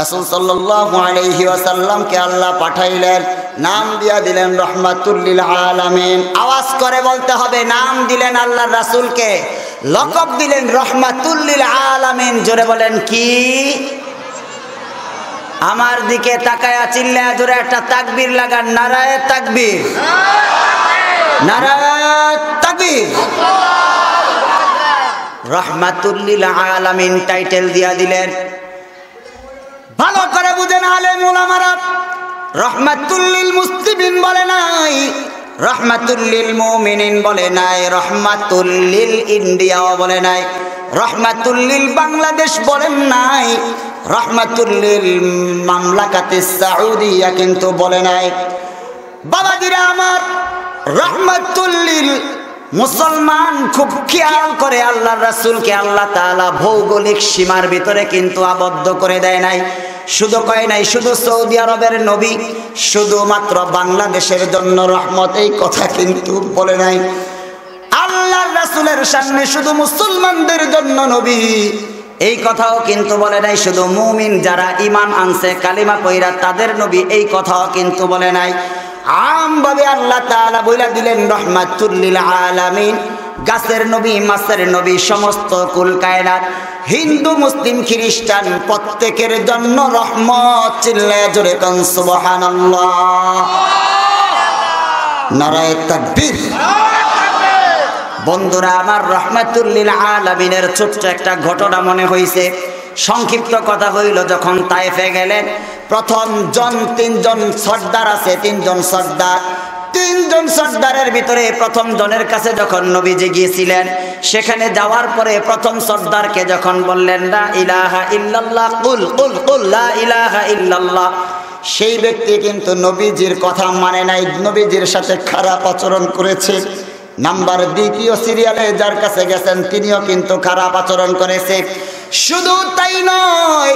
রাসূল সাল্লাল্লাহু আলাইহি ওয়াসাল্লামকে আল্লাহ পাঠাইলেন, নাম দিয়া দিলেন রহমাতুল লিল আলামিন। আওয়াজ করে বলতে হবে, নাম দিলেন আল্লাহর রাসূলকে, লকব দিলেন রহমাতুল লিল আলামিন। জোরে বলেন কি? আমার দিকে তাকায়া চিল্লায়া জোরে একটা তাকবীর লাগান, নারায়ে তাকবীর, নারায়ে তাকবীর। রাহমাতুল লিল আলামিন টাইটেল দিয়া দিলেন। ভালো করে বুঝেন আলেম ওলামারা, রাহমাতুল লিল মুসলিমিন বলে নাই, রাহমাতুল লিল মুমিনিন বলে নাই, রাহমাতুল লিল ইন্ডিয়াও বলে নাই, রাহমাতুল লিল বাংলাদেশ বলেন নাই, রাহমাতুল লিল মামলাকাতে সাউদিয়া কিন্তু বলে নাই। বাবাজিরা আমার, রাহমাতুল লিল মুসলমান। খুব খেয়াল করে আল্লাহর রাসূলকে আল্লাহ তাআলা ভৌগোলিক সীমার ভিতরে কিন্তু আবদ্ধ করে দেয় নাই। শুধু কয় নাই শুধু সৌদি আরবের নবী, শুধুমাত্র বাংলাদেশের জন্য রহমত, এই কথা কিন্তু বলে নাই। আল্লাহর রাসূলের সামনে শুধু মুসলমানদের জন্য নবী, এই কথাও কিন্তু বলে নাই। শুধু মুমিন যারা ইমান আনছে কালিমা পয়রা তাদের নবী, এই কথাও কিন্তু বলে নাই। আমভাবে আল্লাহ তাআলা বলে দিলেন রাহমাতুল লিল আলামিন। গাছের নবী, মাছের নবী, সমস্ত কুল কায়নাত, হিন্দু মুসলিম খ্রিস্টান প্রত্যেকের জন্য রহমত। চিল্লায়া জোরে কোন সুবহানাল্লাহ, নারায়ে তাকবীর। বন্ধুরা আমার, রাহমাতুল লিল আলামিনের ছোট্ট একটা ঘটনা মনে হইছে। সংক্ষিপ্ত কথা হইল, যখন তায়েফে গেলেন, প্রথম জন তিনজন সর্দার আছে, তিনজন সর্দার, তিনজন সর্দারের ভিতরে প্রথম জনের কাছে যখন নবীজি গিয়েছিলেন, সেখানে যাওয়ার পরে প্রথম সর্দারকে যখন বললেন লা ইলাহা ইল্লাল্লাহ, কুল কুল কুল লা ইলাহা ইল্লাল্লাহ, সেই ব্যক্তি কিন্তু নবীজির কথা মানে নাই, নবীজির সাথে খারাপ আচরণ করেছে। নাম্বার দ্বিতীয় সিরিয়ালে যার কাছে গেছেন তিনিও কিন্তু খারাপ আচরণ করেছে। শুধু তাই নয়,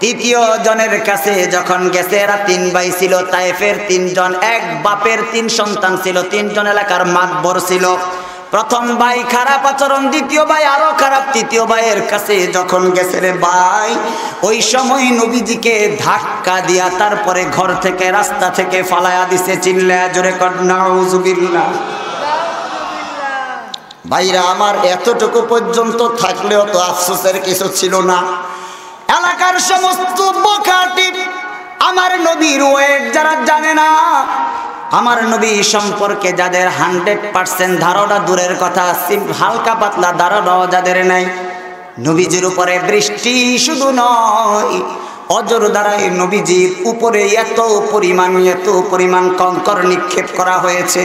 তৃতীয় জনের কাছে যখন গেছে, এরা তিন ভাই ছিল, তায়েফের তিনজন, এক বাপের তিন সন্তান ছিল, তিনজন এলাকার মাতবর ছিল। প্রথম ভাই খারাপ আচরণ, দ্বিতীয় ভাই আরো খারাপ, তৃতীয় ভাইয়ের কাছে যখন গেছে রে ভাই, ওই সময় নবীজিকে ধাক্কা দিয়া তারপরে ঘর থেকে রাস্তা থেকে ফালায়া দিছে। চিল্লায়া জোরে কর নাউযুবিল্লাহ। ভাইরা আমার, এতটুকু পর্যন্ত থাকলেও তো আফসোসের কিছু ছিল না। এলাকার সমস্ত বখাটি আমার নবীর ওয়েট যারা জানে না, আমার নবী সম্পর্কে যাদের হান্ড্রেড পার্সেন্ট ধারণা দূরের কথা, হালকা পাতলা ধারণাও যাদের নাই, নবীজির উপরে বৃষ্টি শুধু নয়, অজর দ্বারাই নবীজির উপরে এত পরিমাণ এত পরিমাণ কঙ্কর নিক্ষেপ করা হয়েছে।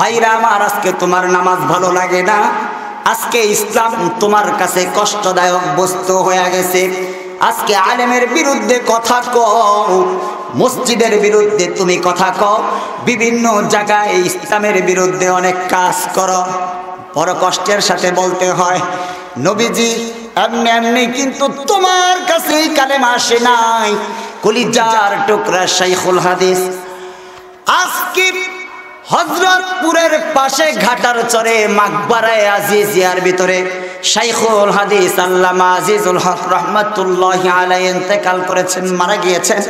ভাইরা আমার, আজকে তোমার নামাজ ভালো লাগে না, আজকে ইসলাম তোমার কাছে কষ্টদায়ক বস্তু হয়ে গেছে, আজকে আলেমের বিরুদ্ধে কথা কও, মসজিদের বিরুদ্ধে তুমি কথা কও, বিভিন্ন জায়গায় ইসলামের বিরুদ্ধে অনেক কাজ করো, বড় কষ্টের সাথে বলতে হয় নবীজি এমনি এমনি কিন্তু তোমার কাছে কালেমা আসে নাই। কলিজার টুকরা শাইখুল হাদিস, আজকে হযরতপুরের পাশে ঘাটার চরে মাকবারায়ে আজিজিয়ার ভিতরে শাইখুল হাদিস আল্লামা আজিজুল হক রাহমাতুল্লাহি আলাইহি ইন্তেকাল করেছেন, মারা গিয়েছেন।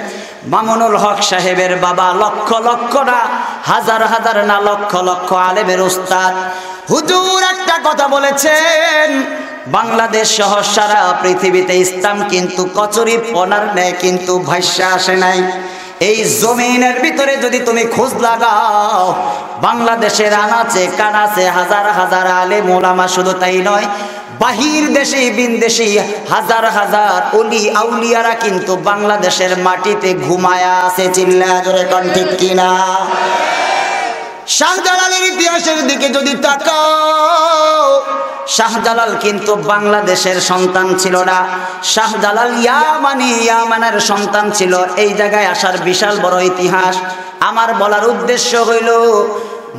মামুনুল হক সাহেবের বাবা লক্ষ লক্ষ না হাজার হাজার না লক্ষ লক্ষ আলেমের উস্তাদ। হুজুর একটা কথা বলেছেন, বাংলাদেশ সহ সারা পৃথিবীতে ইসলাম কিন্তু কচুরি পনার নেয় কিন্তু ভাষ্যা আসে নাই। এই জমিনের ভিতরে যদি তুমি খোঁজ লাগাও, বাংলাদেশের আনাচে কানাচে হাজার হাজার আলেম ওলামা, শুধু তাই নয় বাহির দেশে বিনদেশি হাজার হাজার অলি আউলিয়ারা কিন্তু বাংলাদেশের মাটিতে ঘুমায়া আছে। চিল্লা জোরে কন ঠিক কিনা। শাহ জালালের ইতিহাসের দিকে যদি তাকাও, শাহজালাল কিন্তু বাংলাদেশের সন্তান ছিল না। শাহজালাল ইয়ামানি ইয়ামানের সন্তান ছিল। এই জায়গায় আসার বিশাল বড় ইতিহাস। আমার বলার উদ্দেশ্য হইল,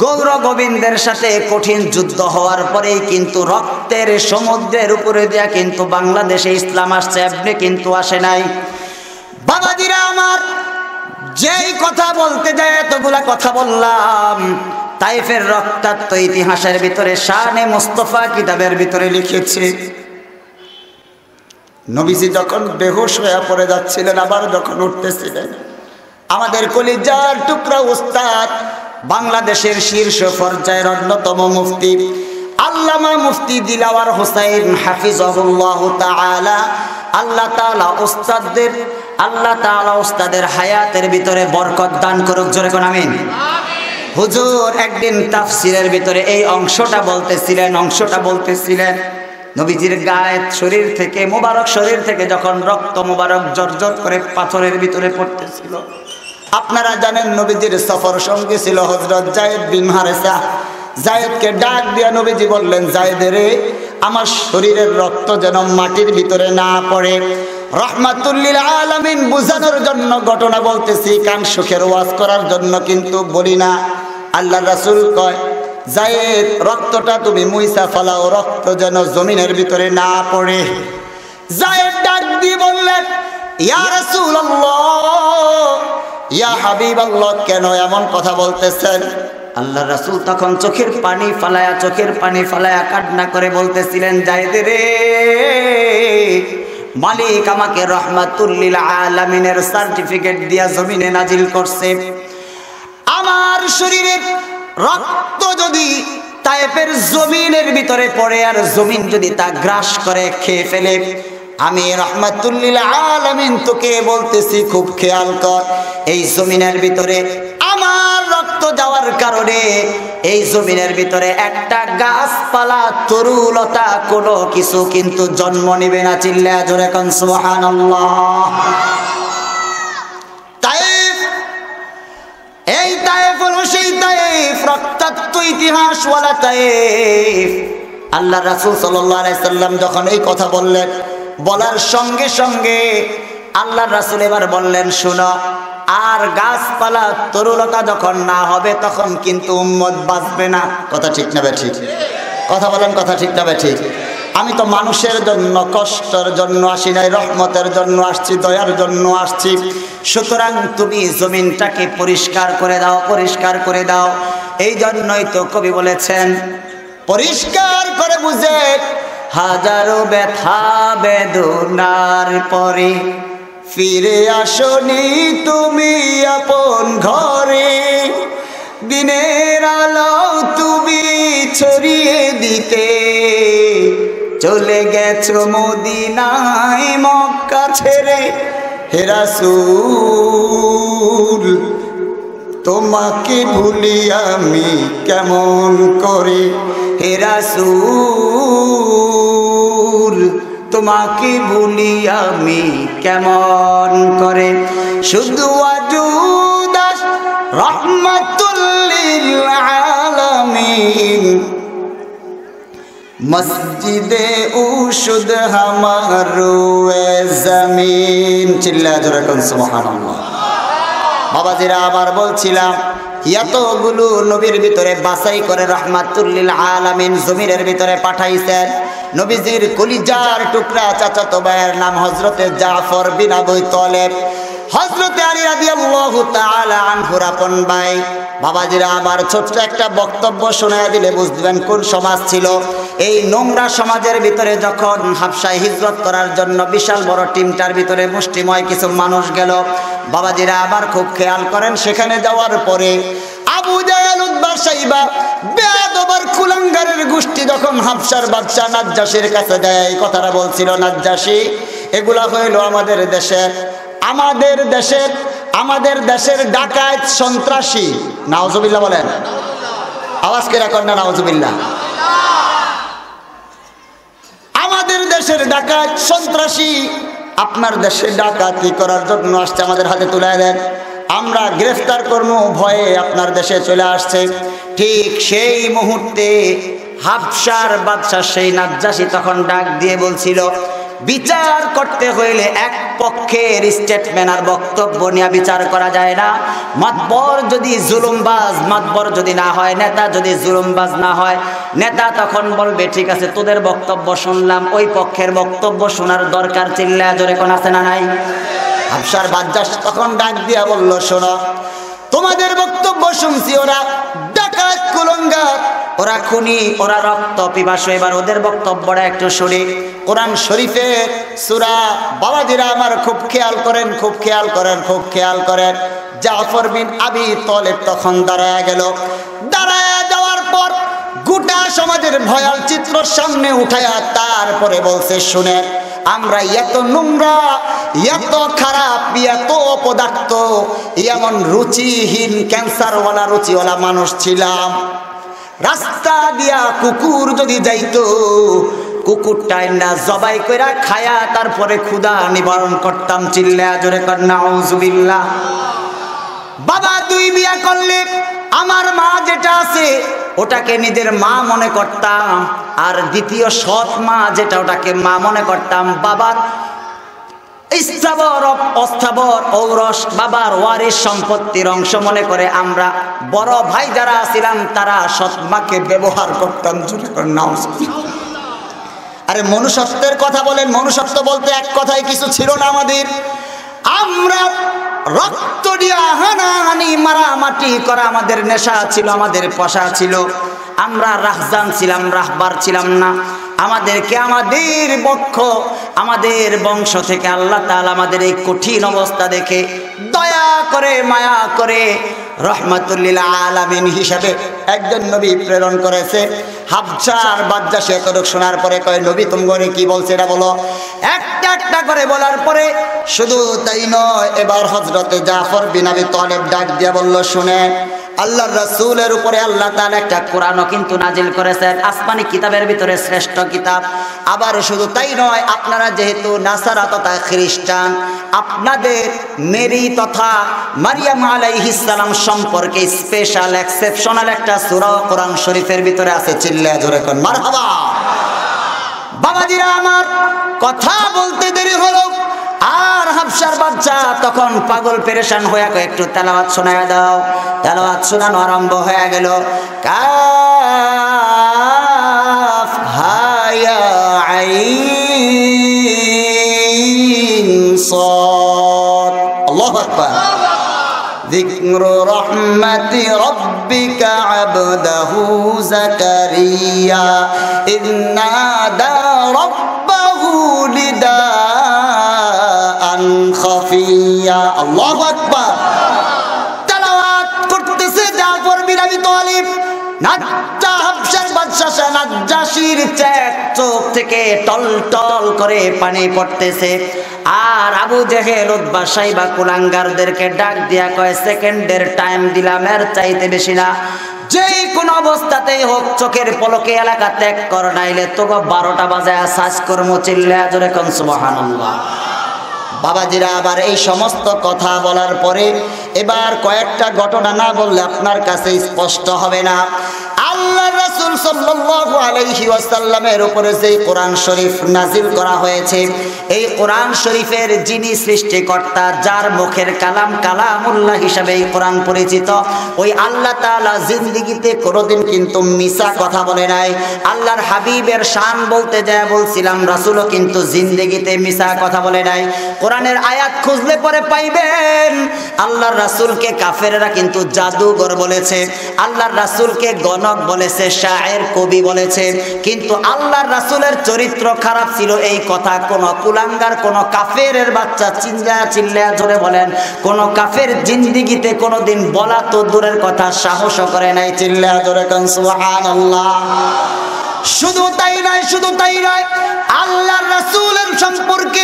গৌর গোবিন্দের সাথে কঠিন যুদ্ধ হওয়ার পরেই কিন্তু রক্তের সমুদ্রের উপরে দেয়া কিন্তু বাংলাদেশে ইসলাম আসছে, আপনি কিন্তু আসে নাই। বাবাজিরা আমার, যেই কথা বলতে যায় এতগুলা কথা বললাম। তাইফের রক্তাক্ত ইতিহাসের ভিতরে শানে মুস্তফা কিতাবের ভিতরে লিখেছে, নবীজি যখন বেহুশ হয়ে পড়ে যাচ্ছিলেন, আবার যখন উঠতেছিলেন, আমাদের কলিজার টুকরা উস্তাদ বাংলাদেশের শীর্ষ পর্যায়ের অন্যতম মুফতি আল্লামা মুফতি দিলাওয়ার হুসাইন হাফিজাহুল্লাহ তাআলা, আল্লাহ তাআলা উস্তাদদের আল্লাহ তাআলা উস্তাদের হায়াতের ভিতরে বরকত দান করুক। জোরে কোন আমিন। হুজুর একদিন তাফসিরের ভিতরে এই অংশটা বলতেছিলেন, অংশটা বলতেছিলেন নবীজির গায়ে শরীর থেকে মোবারক শরীর থেকে যখন রক্ত মোবারক জর্জর করে পাথরের ভিতরে পড়তেছিল। আপনারা জানেন নবীজির সফর সঙ্গী ছিল হযরত যায়েদ বিন হারিসা। যায়েদকে ডাক দিয়া নবীজি বললেন, যায়েদের আমার শরীরের রক্ত যেন মাটির ভিতরে না পড়ে। রহমাতুল্লিল আলামিন বুঝানোর জন্য ঘটনা বলতেছি, কান সুখের ওয়াজ করার জন্য কিন্তু বলি না। আল্লাহ রাসূল কয়, যায়েদ রক্তটা তুমি মুইসা ফালাও, রক্ত যেন জমিনের ভিতরে না পড়ে। যায়েদ ডাক দিয়ে বললেন, ইয়া রাসূলুল্লাহ, ইয়া হাবিবাল্লাহ, কেন এমন কথা বলতেছেন? আল্লাহ রাসূল তখন চোখের পানি ফালায়া চোখের পানি ফালায়া কান্না করে বলতেছিলেন, যায়েদ রে, মালিক আমাকে রহমাতুল লিল আলামিনের সার্টিফিকেট দিয়া জমিনে নাজিল করছে। আমার শরীরে রক্ত যদি তায়েফের জমিনের ভিতরে পড়ে আর জমিন যদি তা গ্রাস করে খেয়ে ফেলে, আমি রহমাতুল লিল আলামিন তোকে বলতেছি খুব খেয়াল কর, এই জমিনের ভিতরে আমার রক্ত যাওয়ার কারণে এই জমিনের ভিতরে একটা গাছপালা তরুলতা কোনো কিছু কিন্তু জন্ম নিবে না। চিল্লা জোরে কোন সুবহানাল্লাহ। তায়েফ, এই তায়েফ হলো সেই তায়েফ, রক্তাক্ত ইতিহাস ওয়ালা তায়েফ। আল্লাহ রাসূল সাল্লাল্লাহু আলাইহি সাল্লাম যখন এই কথা বললেন, বলার সঙ্গে সঙ্গে আল্লাহ রাসূল এবার বললেন, শোনো, আর গাছপালা তরুলতা যখন না হবে তখন কিন্তু উম্মত বাঁচবে না। কথা ঠিক না বেঠিক? কথা বলেন, কথা ঠিক না বেঠিক? আমি তো মানুষের জন্য, কষ্টের জন্য আসি নাই, রহমতের জন্য আসছি, দয়ার জন্য আসছি। সুতরাং তুমি জমিনটাকে পরিষ্কার করে দাও, পরিষ্কার করে দাও। এই জন্যই তো কবি বলেছেন, পরিষ্কার করে বুঝে হাজারো ব্যথা বেদনার পরে ফিরে আসনি তুমি আপন ঘরে, দিনের আলো তুমি ছড়িয়ে দিতে চলে গেছো মদিনায় মক্কা ছেড়ে। হে রাসূল, তোমাকে ভুলি আমি কেমন করে, হে রাসূল তোমাকে ভুলি আমি কেমন করে। শুধু আজুদাস রহমাতুল লিল আলামিন, মসজিদে উশুদ হামার জমিন। চিল্লা জোরে কোন সুবহানাল্লাহ। বাবাজিরা আবার বলছিলাম, এতগুলো নবীর ভিতরে বাছাই করে রহমাতুল লিল আলামিন জমিনের ভিতরে পাঠাইছেন। নবীজির কলিজার টুকরা চাচাতো ভাইয়ের নাম হযরতে জাফর বিন আবি তালিব। হযরত আলী রাদিয়াল্লাহু তাআলা আনহুর আপন ভাই। বাবাজিরা, আমার ছোট্ট একটা বক্তব্য শোনায়া দিলে বুঝবেন কোন সমাজ ছিল। এই নোংরা সমাজের ভিতরে যখন হাবশায় হিজরত করার জন্য বিশাল বড় টিমটার ভিতরে মুষ্টিময় কিছু মানুষ গেল, বাবাজিরা আবার খুব খেয়াল করেন, সেখানে যাওয়ার পরে আবু জাহেল উতবার সাইবা বেয়াদবের কুলাঙ্গারের গোষ্ঠী যখন হাবশার বাদশা নাজ্জাশীর কাছে যায়, এই কথাটা বলছিল, নাজ্জাশী এগুলা হইল আমাদের দেশের আমাদের দেশের আমাদের দেশের ডাকাত সন্ত্রাসী। নাউজুবিল্লাহ বলেন, আওয়াজ করে কর না নাউজুবিল্লাহ। আমাদের দেশের ডাকাত সন্ত্রাসী আপনার দেশে ডাকাতি করার জন্য আসছে, আমাদের হাতে তুলে দেন, আমরা গ্রেফতার করব ভয়ে আপনার দেশে চলে আসছে। ঠিক সেই মুহূর্তে হাবশার বাদশা সেই নাজ্জাশী তখন ডাক দিয়ে বলছিল, বিচার করতে হইলে এক পক্ষের স্টেটমেন্ট আর বক্তব্য নিয়ে বিচার করা যায় না। মাতবর যদি জুলুমবাজ মাতবর যদি না হয়, নেতা যদি জুলুমবাজ না হয়, নেতা তখন বলবে ঠিক আছে তোদের বক্তব্য শুনলাম, ওই পক্ষের বক্তব্য শোনার দরকার চিল্লা জোরে কোন আছে না নাই। হাবশার বাদশা তখন ডাক দিয়া বলল, শোনো তোমাদের বক্তব্য শুনছি, ওরা ডাকাত কুলাঙ্গার, ওরা খুনি, ওরা রক্ত পিপাসু, এবার ওদের বক্তব্যটা একটু শুনি। কোরআন শরীফের সূরা বাবাজিরা আমার খুব খেয়াল করেন খুব খেয়াল করেন খুব খেয়াল করেন জাফর বিন আবি তালিব তখন দাঁড়ায়া গেল। দাঁড়ায়া যাওয়ার পর গোটা সমাজের ভয়াল চিত্র সামনে উঠায়া তারপরে বলছে, শুনে আমরা এত নোংরা, এত খারাপ, এত অপদার্থ, এমন রুচিহীন ক্যান্সারওয়ালা রুচিওয়ালা মানুষ ছিলাম, রাস্তা দিয়া কুকুর যদি যাইতো কুকুর টাইনা জবাই কইরা খায়া তারপরে ক্ষুধা নিবারণ করতাম চিল্লা জোরে কর নাউজুবিল্লাহ। বাবা দুই বিয়া করলে আমার মা যেটা আছে ওটাকে নিজের মা মনে করতাম, আর দ্বিতীয় সৎ মা যেটা ওটাকে মা মনে করতাম। বাবার স্থাবর অস্থাবর ঔরস, বাবার ওয়ারিশ সম্পত্তির অংশ মনে করে আমরা বড় ভাই যারা ছিলাম তারা সৎ মাকে ব্যবহার করতাম জোরে কর নাউজুবিল্লাহ। আরে মনুষ্যত্বের কথা বলেন, মনুষ্যত্ব বলতে এক কথায় কিছু ছিল না আমাদের। আমরা রক্ত দিয়া হানাহানি মারামাটি করা আমাদের নেশা ছিল, আমাদের পেশা ছিল। আমরা রাহজান ছিলাম, রাহবার ছিলাম না। আমাদেরকে আমাদের বক্ষ আমাদের বংশ থেকে আল্লাহ তাআলা আমাদের এই কঠিন অবস্থা দেখে দয়া করে মায়া করে রহমাতুল লিল আলামিন হিসাবে একজন নবী প্রেরণ করেছে। হাবশার বাদশা সে কতক শোনার পরে কয়, নবী তুমি গরে কি বলছে এটা বলো। একটা একটা করে বলার পরে শুধু তাই নয়, এবার হযরত জাফর বিন আবি তালিব ডাক দিয়ে বলল, শুনে আল্লাহর রাসূলের উপরে আল্লাহ তাআলা একটা কোরআনও কিন্তু নাজিল করেছেন, আসমানি কিতাবের ভিতরে শ্রেষ্ঠ কিতাব। আবার শুধু তাই নয়, আপনারা যেহেতু নাসারা তথা খ্রিস্টান, আপনাদের মেরি তথা মারিয়াম আলাইহিস সালাম সম্পর্কে স্পেশাল এক্সেপশনাল একটা সূরা কোরআন শরীফের ভিতরে আছে চিল্লায়া জোরে কোন মারহাবা। বাবাজিরা আমার, কথা বলতে দেরি হলো, আর হাবশার বাদশা তখন পাগল পেরেশান হয়ে কয়, একটু তেলাওয়াত শোনায়া দাও। তেলাওয়াত শোনানো আরম্ভ হয়ে গেল। কাফ হায়া আইন সাদ, আল্লাহু আকবার। যিকরু রাহমাতি রাব্বিকা আবদাহু যাকারিয়া ইন নাদা রাব্বাহু লিদা খাফিয়া, আল্লাহু আকবার। তেলাওয়াত করতেছে জাফর বিন আবি তালিব। নাজ্জা হাবশার বাদশা নাজ্জাশীর চোখ থেকে টলটল করে পানি পড়তেছে, আর আবু জাহেল উতবা শাইবা কুলাঙ্গারদেরকে ডাক দিয়া কয়, সেকেন্ডের টাইম দিলাম, এর চাইতে বেশি না, যে কোন অবস্থাতেই হোক চোখের পলকে এলাকা ত্যাগ কর, নাইলে তোকে বারোটা বাজায় সাজ কর্ম চিল্লা জোরে কোন সুবহানাল্লাহ। বাবাজিরা আবার এই সমস্ত কথা বলার পরে এবার কয়েকটা ঘটনা না বললে আপনার কাছে স্পষ্ট হবে না। আল্লাহর রাসূল সাল্লাল্লাহু আলাইহি ওয়াসাল্লামের উপরে যে কোরআন শরীফ নাজিল করা হয়েছে এই কোরআন শরীফের যিনি সৃষ্টিকর্তা যার মুখের কালাম কালামুল্লাহ হিসেবে এই কোরআন পরিচিত ওই আল্লাহ তাআলা জিন্দেগিতে কোনোদিন কিন্তু মিছা কথা বলে নাই আল্লাহর হাবিবের শান বলতে যা বলছিলাম রাসূলও কিন্তু জিন্দেগিতে মিছা কথা বলে নাই কোরআনের আয়াত খুঁজলে পরে পাইবেন আল্লাহর রাসূলকে কাফেররা কিন্তু জাদুকর বলেছে আল্লাহর রাসূলকে গণক বলেছে শায়ের কবি বলেছে কিন্তু আল্লাহর রাসূলের চরিত্র খারাপ ছিল এই কথা কোন কুলাঙ্গার কোন কাফেরের বাচ্চা চিল্লা চিল্লা ধরে বলেন কোন কাফের জিন্দেগিতে কোনোদিন বলা তো দূরের কথা সাহস করে নাই চিল্লা ধরে কান সুবহানাল্লাহ শুধু তাই নয় শুধু তাই নয় আল্লাহর রাসূলের সম্পর্কে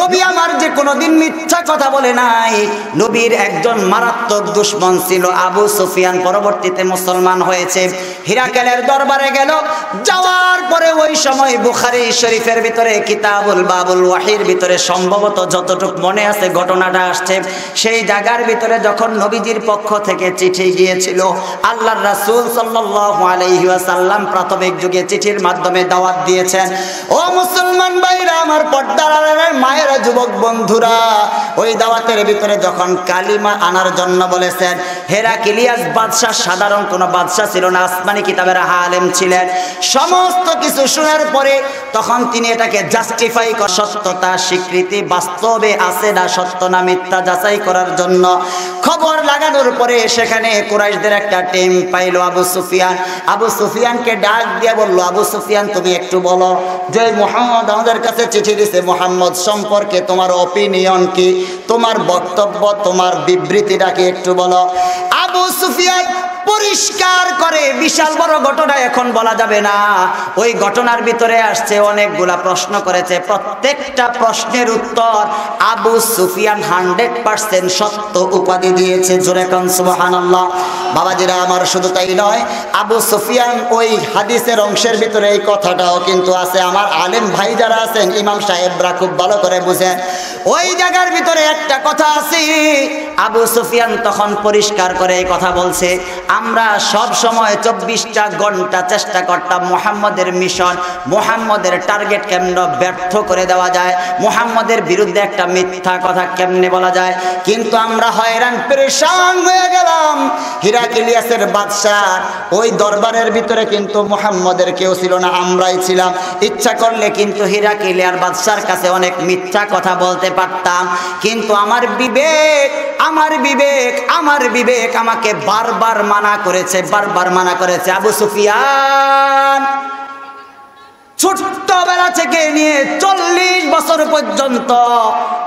নবী আমার যে কোনোদিন মিথ্যা কথা বলে নাই নবীর একজন মারাত্মক দুশমন ছিল আবু সুফিয়ান পরবর্তীতে মুসলমান হয়েছে হিরাকেলের দরবারে গেল যাওয়ার পরে ওই সময় বুখারী শরীফের ভিতরে কিতাবুল বাবুল ওয়াহির ভিতরে সম্ভবত যতটুকু মনে আছে ঘটনাটা আসছে সেই জায়গার ভিতরে যখন নবীজির পক্ষ থেকে চিঠি গিয়েছিল আল্লাহর রাসূল সাল্লাল্লাহু আলাইহি ওয়াসাল্লাম প্রাথমিক যুগে চিঠির মাধ্যমে দাওয়াত দিয়েছেন ও মুসলমান ভাইরা আমার পর্দারার মা যুবক বন্ধুরা ওই দাওয়াতের ভিতরে যখন কালিমা আনার জন্য বলেছেন হিরাক্লিয়াস বাদশা সাধারণ কোন বাদশা ছিল না আসমানি কিতাবের আলেম ছিলেন সমস্ত কিছু শোনার পরে তখন তিনি এটাকে জাস্টিফাই করার সত্যতা স্বীকৃতি বাস্তবে আছে না সত্য না মিথ্যা যাচাই করার জন্য খবর লাগানোর পরে সেখানে কুরাইশদের একটা টিম পাইল আবু সুফিয়ান আবু সুফিয়ানকে ডাক দিয়ে বলল আবু সুফিয়ান তুমি একটু বলো যে মুহাম্মদ আমাদের কাছে চিঠি দিয়েছে মুহাম্মদ সম্পর্কে তোমার অপিনিয়ন কি তোমার বক্তব্য তোমার বিবৃতিটা কি একটু বলো আবু সুফিয়ান পরিষ্কার করে বিশাল বড় ঘটনা এখন বলা যাবে না ওই ঘটনার ভিতরে আসছে অনেকগুলা প্রশ্ন করেছে প্রত্যেকটা প্রশ্নের উত্তর আবু সুফিয়ান হান্ড্রেড পার্সেন্ট সত্য উপাধি দিয়েছে জোরে কান সুবহানাল্লাহ বাবাজিরা আমার শুধু তাই নয় আবু সুফিয়ান ওই হাদিসের অংশের ভিতরে এই কথাটাও কিন্তু আছে আমার আলেম ভাই যারা আছেন ইমাম সাহেবরা খুব ভালো করে বুঝেন ওই জায়গার ভিতরে একটা কথা আছে আবু সুফিয়ান তখন পরিষ্কার করে এই কথা বলছে আমরা সব সময় চব্বিশটা ঘন্টা চেষ্টা করতাম মুহাম্মদের মিশন মুহাম্মদের টার্গেট কেমনে ব্যর্থ করে দেওয়া যায় মুহাম্মদের বিরুদ্ধে একটা মিথ্যা কথা কেমনে বলা যায় কিন্তু আমরা হয়রান পেরেশান হয়ে গেলাম হিরাক্লিয়াসের বাদশা ওই দরবারের ভিতরে কিন্তু মুহাম্মদের কেউ ছিল না আমরাই ছিলাম ইচ্ছা করলে কিন্তু হিরাক্লিয়ার বাদশার কাছে অনেক মিথ্যা কথা বলতে পারতাম কিন্তু আমার বিবেক আমার বিবেক আমার বিবেক আমাকে বারবার মানা করেছে বারবার মানা করেছে আবু সুফিয়ান ছোট্টবেলা থেকে নিয়ে চল্লিশ বছর পর্যন্ত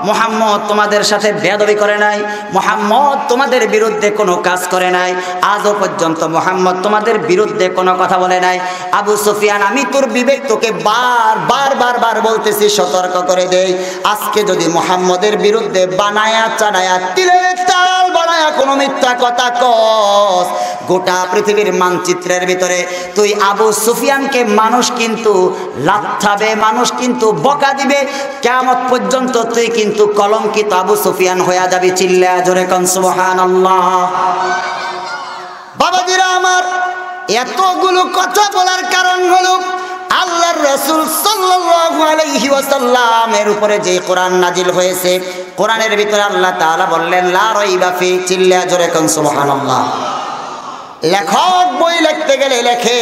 মুহাম্মদ তোমাদের সাথে বেয়াদবি করে নাই মুহাম্মদ তোমাদের বিরুদ্ধে কোনো কাজ করে নাই আজও পর্যন্ত মুহাম্মদ তোমাদের বিরুদ্ধে কোনো কথা বলে নাই আবু সুফিয়ান আমি তোর বিবেক তোকে বার বার বার বার বলতেছি সতর্ক করে দেই আজকে যদি মুহাম্মদের বিরুদ্ধে বানায়া চানায়া তিলে তাল বানায়া কোনো মিথ্যা কথা কস গোটা পৃথিবীর মানচিত্রের ভিতরে তুই আবু সুফিয়ানকে মানুষ কিন্তু লাথাবে মানুষ কিন্তু বকা দিবে কিয়ামত পর্যন্ত তুই কিন্তু কলঙ্কিত আবু সুফিয়ান হয়ে যাবে চিল্লা জোরে কান সুবহানাল্লাহ বাবাজিরা আমার এতগুলো কথা বলার কারণ হলো আল্লাহর রাসূল সাল্লাল্লাহু আলাইহি ওয়াসাল্লাম এর উপরে যে কোরআন নাজিল হয়েছে কোরআনের ভিতরে আল্লাহ তাআলা বললেন লা রাইবা ফি চিল্লা জোরে কান সুবহানাল্লাহ লেখক বই লিখতে গেলে লেখে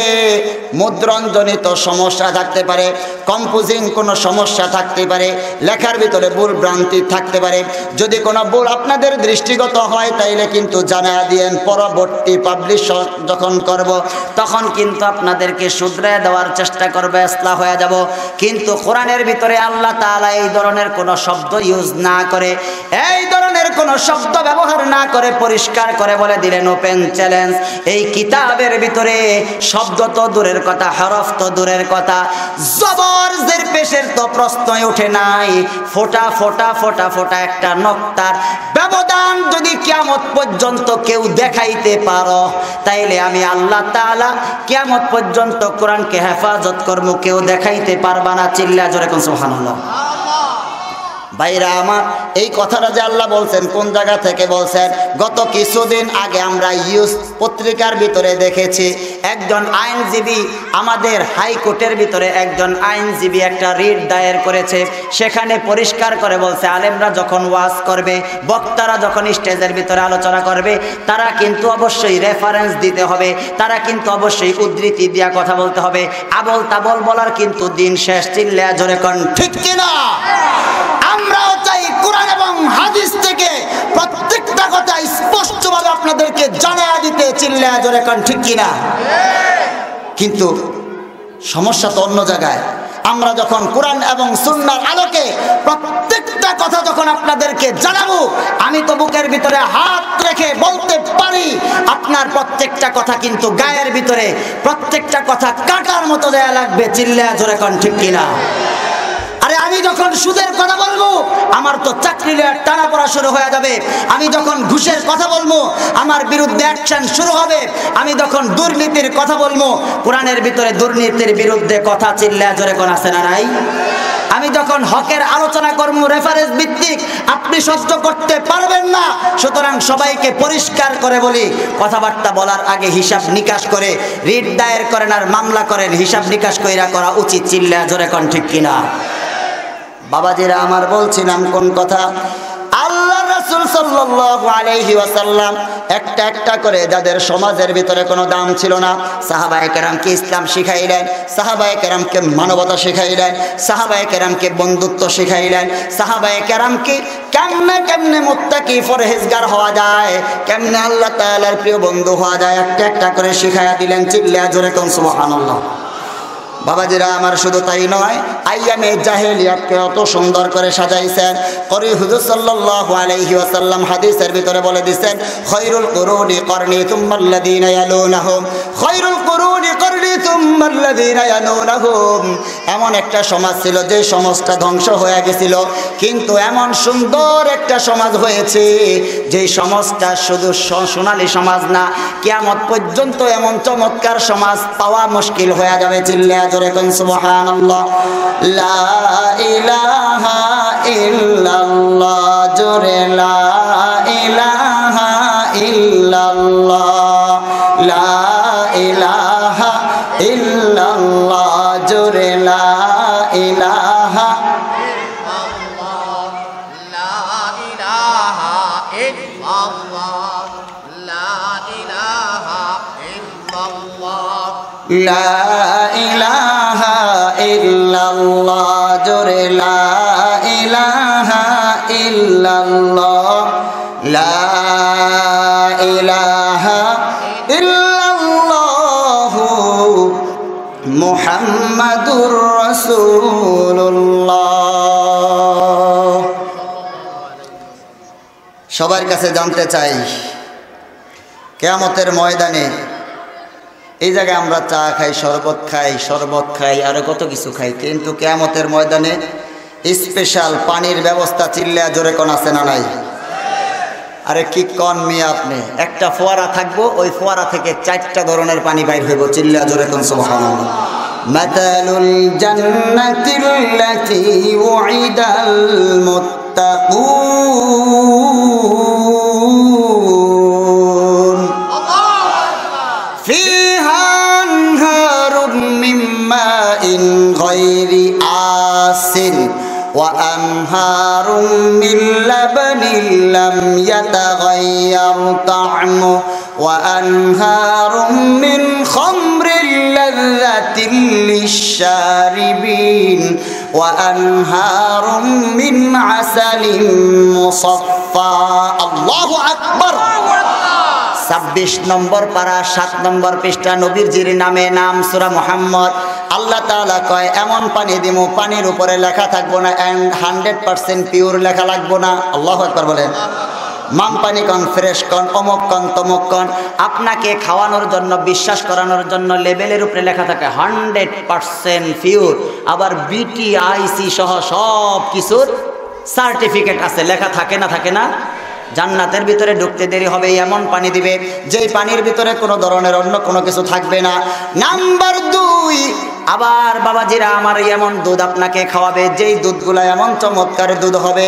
মুদ্রণজনিত সমস্যা থাকতে পারে কম্পোজিং কোনো সমস্যা থাকতে পারে লেখার ভিতরে ভুল ভ্রান্তি থাকতে পারে যদি কোনো ভুল আপনাদের দৃষ্টিগত হয় তাইলে কিন্তু জানা দিয়েন পরবর্তী পাবলিশ যখন করব তখন কিন্তু আপনাদেরকে শুধরে দেওয়ার চেষ্টা করবে ইসলাহ হয়ে যাব কিন্তু কোরআনের ভিতরে আল্লাহ তাআলা এই ধরনের কোনো শব্দ ইউজ না করে এই ধরনের কোনো শব্দ ব্যবহার না করে পরিষ্কার করে বলে দিলেন ওপেন চ্যালেঞ্জ এই কিতাবের ভিতরে শব্দ তো দূরের কথা হরফ তো দূরের কথা জবর জের পেশের তো প্রশ্নই ওঠে নাই ফোটা ফোটা ফোটা ফোটা একটা নক্তার ব্যবধান যদি কিয়ামত পর্যন্ত কেউ দেখাইতে পারো তাইলে আমি আল্লাহ তাআলা কিয়ামত পর্যন্ত কোরআনকে হেফাজত করব কেউ দেখাইতে পারবা না চিল্লা জোরে কোন সুবহানাল্লাহ বাইরা আমার এই কথাটা যে আল্লাহ বলছেন কোন জায়গা থেকে বলছেন, গত কিছুদিন আগে আমরা ইউজ পত্রিকার ভিতরে দেখেছি একজন আইনজীবী, আমাদের হাইকোর্টের ভিতরে একজন আইনজীবী একটা রিট দায়ের করেছে। সেখানে পরিষ্কার করে বলছে আলেমরা যখন ওয়াজ করবে, বক্তারা যখন স্টেজের ভিতরে আলোচনা করবে, তারা কিন্তু অবশ্যই রেফারেন্স দিতে হবে, তারা কিন্তু অবশ্যই উদ্ধৃতি দিয়া কথা বলতে হবে। আবল তাবল বলার কিন্তু দিন শেষ। চিল্লা জোরে কোন ঠিক কিনা? আমরাও চাই কুরআন এবং হাদিস থেকে প্রত্যেকটা কথা স্পষ্টভাবে আপনাদেরকে জানায়া দিতে। চিল্লা জোরে কোন ঠিক কিনা? কিন্তু সমস্যা তো অন্য জায়গায়। আমরা যখন কুরআন এবং সুন্নাহর আলোকে প্রত্যেকটা কথা যখন আপনাদেরকে জানাবো, আমি তো বুকের ভিতরে হাত রেখে বলতে পারি আপনার প্রত্যেকটা কথা কিন্তু গায়ের ভিতরে, প্রত্যেকটা কথা কাটার মতো দেয়া লাগবে। চিল্লা জোরে কোন ঠিক কিনা? আরে আমি যখন সুদের কথা বলবো আমার তো চাকরি টানা পড়া শুরু হয়ে যাবে, আমি যখন ঘুষের কথা বলবো আমার বিরুদ্ধে অ্যাকশন শুরু হবে, আমি যখন দুর্নীতির কথা বলবো কোরআনের ভিতরে দুর্নীতির বিরুদ্ধে কথা। চিল্লা জোরে কোন আছে না নাই? আমি যখন হকের আলোচনা করব রেফারেন্স ভিত্তিক, আপনি সহ্য করতে পারবেন না। সুতরাং সবাইকে পরিষ্কার করে বলি, কথাবার্তা বলার আগে হিসাব নিকাশ করে রিট দায়ের করেন আর মামলা করেন, হিসাব নিকাশ কইরা করা উচিত। চিল্লা জোরে কোন ঠিক কিনা? বাবাজিরা আমার, বলছিলাম কোন কথা, আল্লাহ রাসূল সাল্লাল্লাহু আলাইহি ওয়াসাল্লাম একটা একটা করে যাদের সমাজের ভিতরে কোনো দাম ছিল না, সাহাবায়ে কেরামকে ইসলাম শিখাইলেন, সাহাবায়ে কেরামকে মানবতা শিখাইলেন, সাহাবায়ে কেরামকে বন্ধুত্ব শিখাইলেন, সাহাবায়ে কেরামকে কেমনে কেমনে মুত্তাকি ফরহেজগার হওয়া যায়, কেমনে আল্লাহ তাআলার প্রিয় বন্ধু হওয়া যায়, একটা একটা করে শিখাইয়া দিলেন। চিল্লা জোরে কোন সুবহানাল্লাহ। বাবাজিরা আমার, শুধু তাই নয়, আইয়ামে জাহেলিয়াতকে অত সুন্দর করে সাজাইছেন। করি হুজুর সাল্লাল্লাহু আলাইহি ওয়াসাল্লাম হাদিসের ভিতরে বলে দিয়েছেন, খায়রুল কুরুনি করনি তুম্মাল্লাযীনা ইয়ালুনাহুম, খায়রুল কুরুনি করনি তুম্মাল্লাযীনা ইয়ালুনাহুম। এমন একটা সমাজ ছিল যে সমাজটা ধ্বংস হয়ে গিয়েছিল, কিন্তু এমন সুন্দর একটা সমাজ হয়েছে যে সমাজটা শুধু সোনালী সমাজ না, কিয়ামত পর্যন্ত এমন চমৎকার সমাজ পাওয়া মুশকিল হয়ে যাবে। চিল্লায়া সুবহানাল্লাহ, লা ইলাহা ইল্লাল্লাহ, জোরে লা ইলাহা ইল্লাল্লাহ, লা ইলাহা ইল্লাল্লাহ, জোরে লা ইলাহা ইল্লাল্লাহ, লা ইলাহা ইল্লাল্লাহ, লা ইলাহা ইল্লাল্লাহ, লা মুহাম্মাদুর রাসূলুল্লাহ। সবার কাছে জানতে চাই, কিয়ামতের ময়দানে এই জায়গায় আমরা চা খাই, শরবত খাই, শরবত খাই, আরো কত কিছু খাই, কিন্তু কিয়ামতের ময়দানে স্পেশাল পানির ব্যবস্থা। চিল্লা জোরে কোন আছে না নাই? আরে কি কন মিয়া আপনি, একটা ফোয়ারা থাকবো, ওই ফোয়ারা থেকে চারটা ধরনের পানি বাইর হইব। চিল্লা জোরে কোন সুবহানাল্লাহ। মাতালুল জান্নাতিল্লাতী উইদাল মুত্তাকুন আল্লাহু আকবার ফিহা আনহারুম মিন মাইন গায়রি আসিন ওয়া আমহারুম মিন লাবানিল লাম ইয়াতাগায়্যার তা'মু ওয়া আনহারুম মিন খামরিল লাযযাতিল লিশশারিবিন ওয়া আনহারুম মিন আসালিম মুসাফফা। আল্লাহু আকবার। ছাব্বিশ নম্বর পারা সাত নম্বর পৃষ্ঠা, নবীজির নামে নাম, সূরা মুহাম্মদ। আল্লাহ তাআলা কয় এমন পানি দিমু, পানির উপরে লেখা থাকবো না, এন্ড হান্ড্রেড পার্সেন্ট পিওর লেখা লাগবো না। আল্লাহু আকবার বলেন। মাম পানি কন, ফ্রেশ কন, অমক কন, তমক কন, আপনাকে খাওয়ানোর জন্য, বিশ্বাস করানোর জন্য লেবেলের উপরে লেখা থাকে হান্ড্রেড পার্সেন্ট পিওর। আবার বিটিআইসি সহ সব কিছুর সার্টিফিকেট আছে, লেখা থাকে না? থাকে না? জান্নাতের ভিতরে ঢুকতে দেরি হবে, এমন পানি দিবে যেই পানির ভিতরে কোনো ধরনের অন্য কোনো কিছু থাকবে না। নাম্বার দুই, আবার বাবাজিরা আমার এমন দুধ আপনাকে খাওয়াবে যেই দুধগুলো এমন চমৎকার দুধ হবে,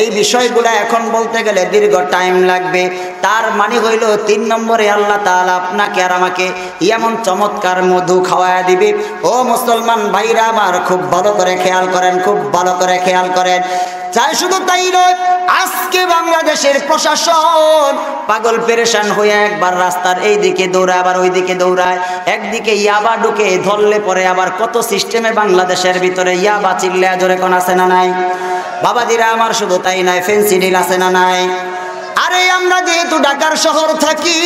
এই বিষয়গুলো এখন বলতে গেলে দীর্ঘ টাইম লাগবে। তার মানে হইল তিন নম্বরে আল্লাহ তাআলা আপনাকে আর আমাকে এমন চমৎকার মধু খাওয়ায় দিবে। ও মুসলমান ভাইরা আমার, খুব ভালো করে খেয়াল করেন, খুব ভালো করে খেয়াল করেন। চাই শুধু তাই নয়, আজকে বাংলাদেশের প্রশাসন পাগল পেরেশান হয়ে একবার রাস্তার এই দিকে দৌড়ায়, আবার ওই দিকে দৌড়ায়, একদিকে ইয়াবা ঢুকে ধরলে পরে আবার কত সিস্টেমে বাংলাদেশের ভিতরে ইয়াবা চিল্লা জোরে কোন আছে না নাই? বাবাজিরা আমার, শুধু তাই নয়, ফেন্সিডিল আছে না নাই? আরে আমরা যেহেতু ঢাকার শহর থাকি,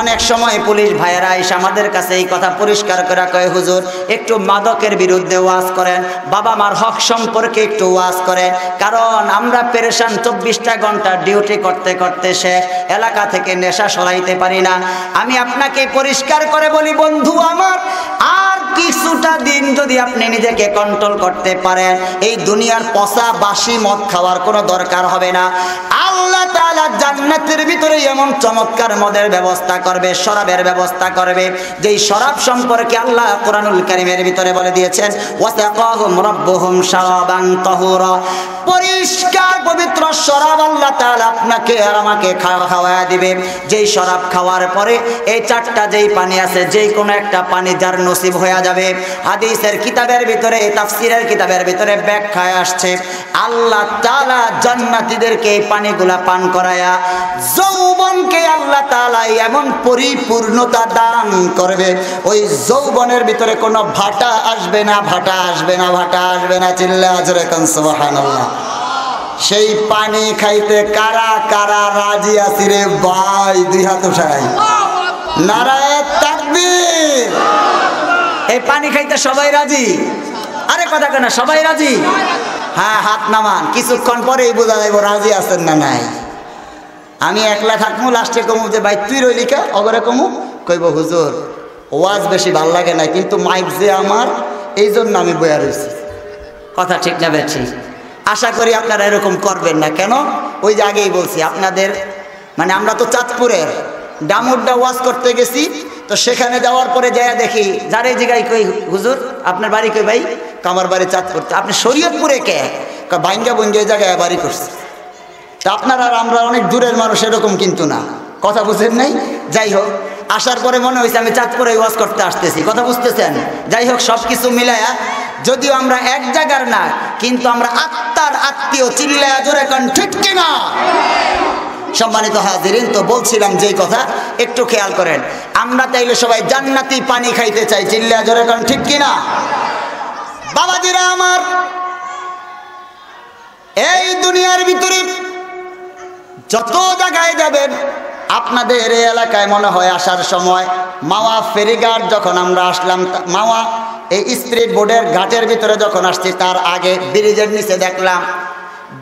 অনেক সময় পুলিশ ভাইয়েরা এসে আমাদের কাছে এই কথা পরিষ্কার করে কয়, হুজুর একটু মাদকের বিরুদ্ধে ওয়াজ করেন, বাবা মার হক সম্পর্কে একটু ওয়াজ করেন, কারণ আমরা পেরেশান, চব্বিশটা ঘন্টা ডিউটি করতে করতে শেষ, এলাকা থেকে নেশা সরাইতে পারি না। আমি আপনাকে পরিষ্কার করে বলি বন্ধু আমার, আর কিছুটা দিন যদি আপনি নিজেকে কন্ট্রোল করতে পারেন, এই দুনিয়ার পচা বাসি মদ খাওয়ার কোনো দরকার হবে না। আল্লাহ তাআলা জান্নাতের ভিতরে এমন চমৎকার মদের ব্যবস্থা করবে, শরাবের ব্যবস্থা করবে, যেই শরাব সম্পর্কে আল্লাহ কুরআনুল কারীমের ভিতরে বলে দিয়েছেন, ওয়াসাকাহুম রাব্বুহুম শারাবান তাহুরা। পরিষ্কার পবিত্র শরাব আল্লাহ তাআলা আপনাকে আর আমাকে খাওয়ায়া দিবে, যেই শরাব খাওয়ার পরে এই চারটা যেই পানি আছে, যেই কোনো একটা পানি যার নসিব হয়ে যাবে। হাদিসের কিতাবের ভিতরে, তাফসীরের কিতাবের ভিতরে ব্যাখ্যায় আসছে, আল্লাহ তাআলা জান্নাতীদেরকে এই পানিগুলা পান করায়া যৌবনকে আল্লাহ তাআলা এমন পরিপূর্ণতা দান করবে, ওই যৌবনের ভিতরে কোনো ভাটা আসবে না, ভাটা আসবে না, ভাটা আসবে না। চিল্লায়া জোরে কোন সুবহানাল্লাহ। সেই পানি খাইতে কারা কারা রাজি আছি রে ভাই, দুই হাত উঠাই, নারায়ে তাকবীর। এই পানি খাইতে সবাই রাজি? আরে কথা কেন, সবাই রাজি? হ্যাঁ, হাত নামান, কিছুক্ষণ পরেই বোঝা যাইব রাজি আছেন না নাই। আমি একলা থাকবো, লাস্টে কমু যে ভাই তুই রইলি কে, অগরে কমু কইব হুজুর ওয়াজ বেশি ভাল লাগে না, কিন্তু মাইক যে আমার, এই জন্য আমি বইয়া রয়েছি। কথা ঠিক না বেঠিক? আশা করি আপনারা এরকম করবেন না। কেন? ওই যে আগেই বলছি আপনাদের, মানে আমরা তো চাঁদপুরের ডামুড্ডা ওয়াজ করতে গেছি, তো সেখানে যাওয়ার পরে যাইয়া দেখি যারে জিগাই কই হুজুর আপনার বাড়ি কই, ভাই কামার বাড়ি চাঁদপুর। আপনি শরীয়তপুরে কে? বাইঙ্গা বঙ্গিয়া জায়গায় বাড়ি করছি। তা আপনারা আর আমরা অনেক দূরের মানুষ এরকম কিন্তু না, কথা বুঝেন নাই? যাই হোক, আসার পরে মনে হয়েছে আমি চাঁদপুরে ওয়াজ করতে আসতেছি, কথা বুঝতেছেন? যাই হোক, সব কিছু মিলায়া যদিও আমরা এক জায়গার না, কিন্তু আমরা আত্মার আত্মীয়। চিল্লায়া জোরে কোন ঠিক কিনা? সম্মানিত হাজিরিন, তো বলছিলাম যেই কথা, একটু খেয়াল করেন, আমরা তাইলে সবাই জান্নাতি পানি খাইতে চাই। চিল্লায়া জোরে কোন ঠিক কিনা? বাবাজিরা আমার, এই দুনিয়ার ভিতরে যত জায়গায় যাবেন, আপনাদের এই এলাকায় মনে হয় আসার সময় মাওয়া ফেরিঘাট যখন আমরা আসলাম, মাওয়া এই স্ট্রিট বোর্ডের ঘাটের ভিতরে যখন আসছি, তার আগে ব্রিজের নিচে দেখলাম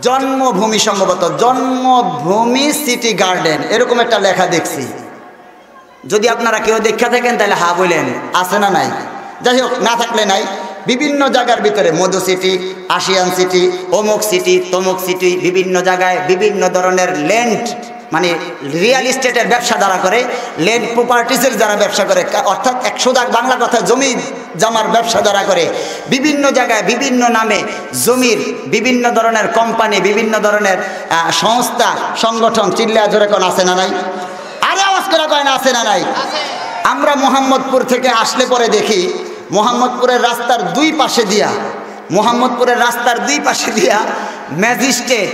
জন্মভূমি, সম্ভবত জন্মভূমি সিটি গার্ডেন এরকম একটা লেখা দেখছি। যদি আপনারা কেউ দেখা থাকেন তাহলে হা বলেন, আছে না নাই? যাই হোক, না থাকলে নাই। বিভিন্ন জায়গার ভিতরে মধু সিটি, আশিয়ান সিটি, অমুক সিটি, তমুক সিটি, বিভিন্ন জায়গায় বিভিন্ন ধরনের ল্যান্ড, মানে রিয়েল এস্টেটের ব্যবসা যারা করে, ল্যান্ড প্রপার্টিসের যারা ব্যবসা করে, অর্থাৎ একশো দাগ বাংলা কথা জমি জমার ব্যবসা যারা করে, বিভিন্ন জায়গায় বিভিন্ন নামে জমির বিভিন্ন ধরনের কোম্পানি, বিভিন্ন ধরনের সংস্থা, সংগঠন। চিল্লা জোরে কোন আছে না নাই? আরে আওয়াজ করে কয় না, আছে না নাই? আমরা মোহাম্মদপুর থেকে আসলে পরে দেখি মোহাম্মদপুরের রাস্তার দুই পাশে দিয়া, মোহাম্মদপুরের রাস্তার দুই পাশে দিয়া ম্যাজিস্ট্রেট,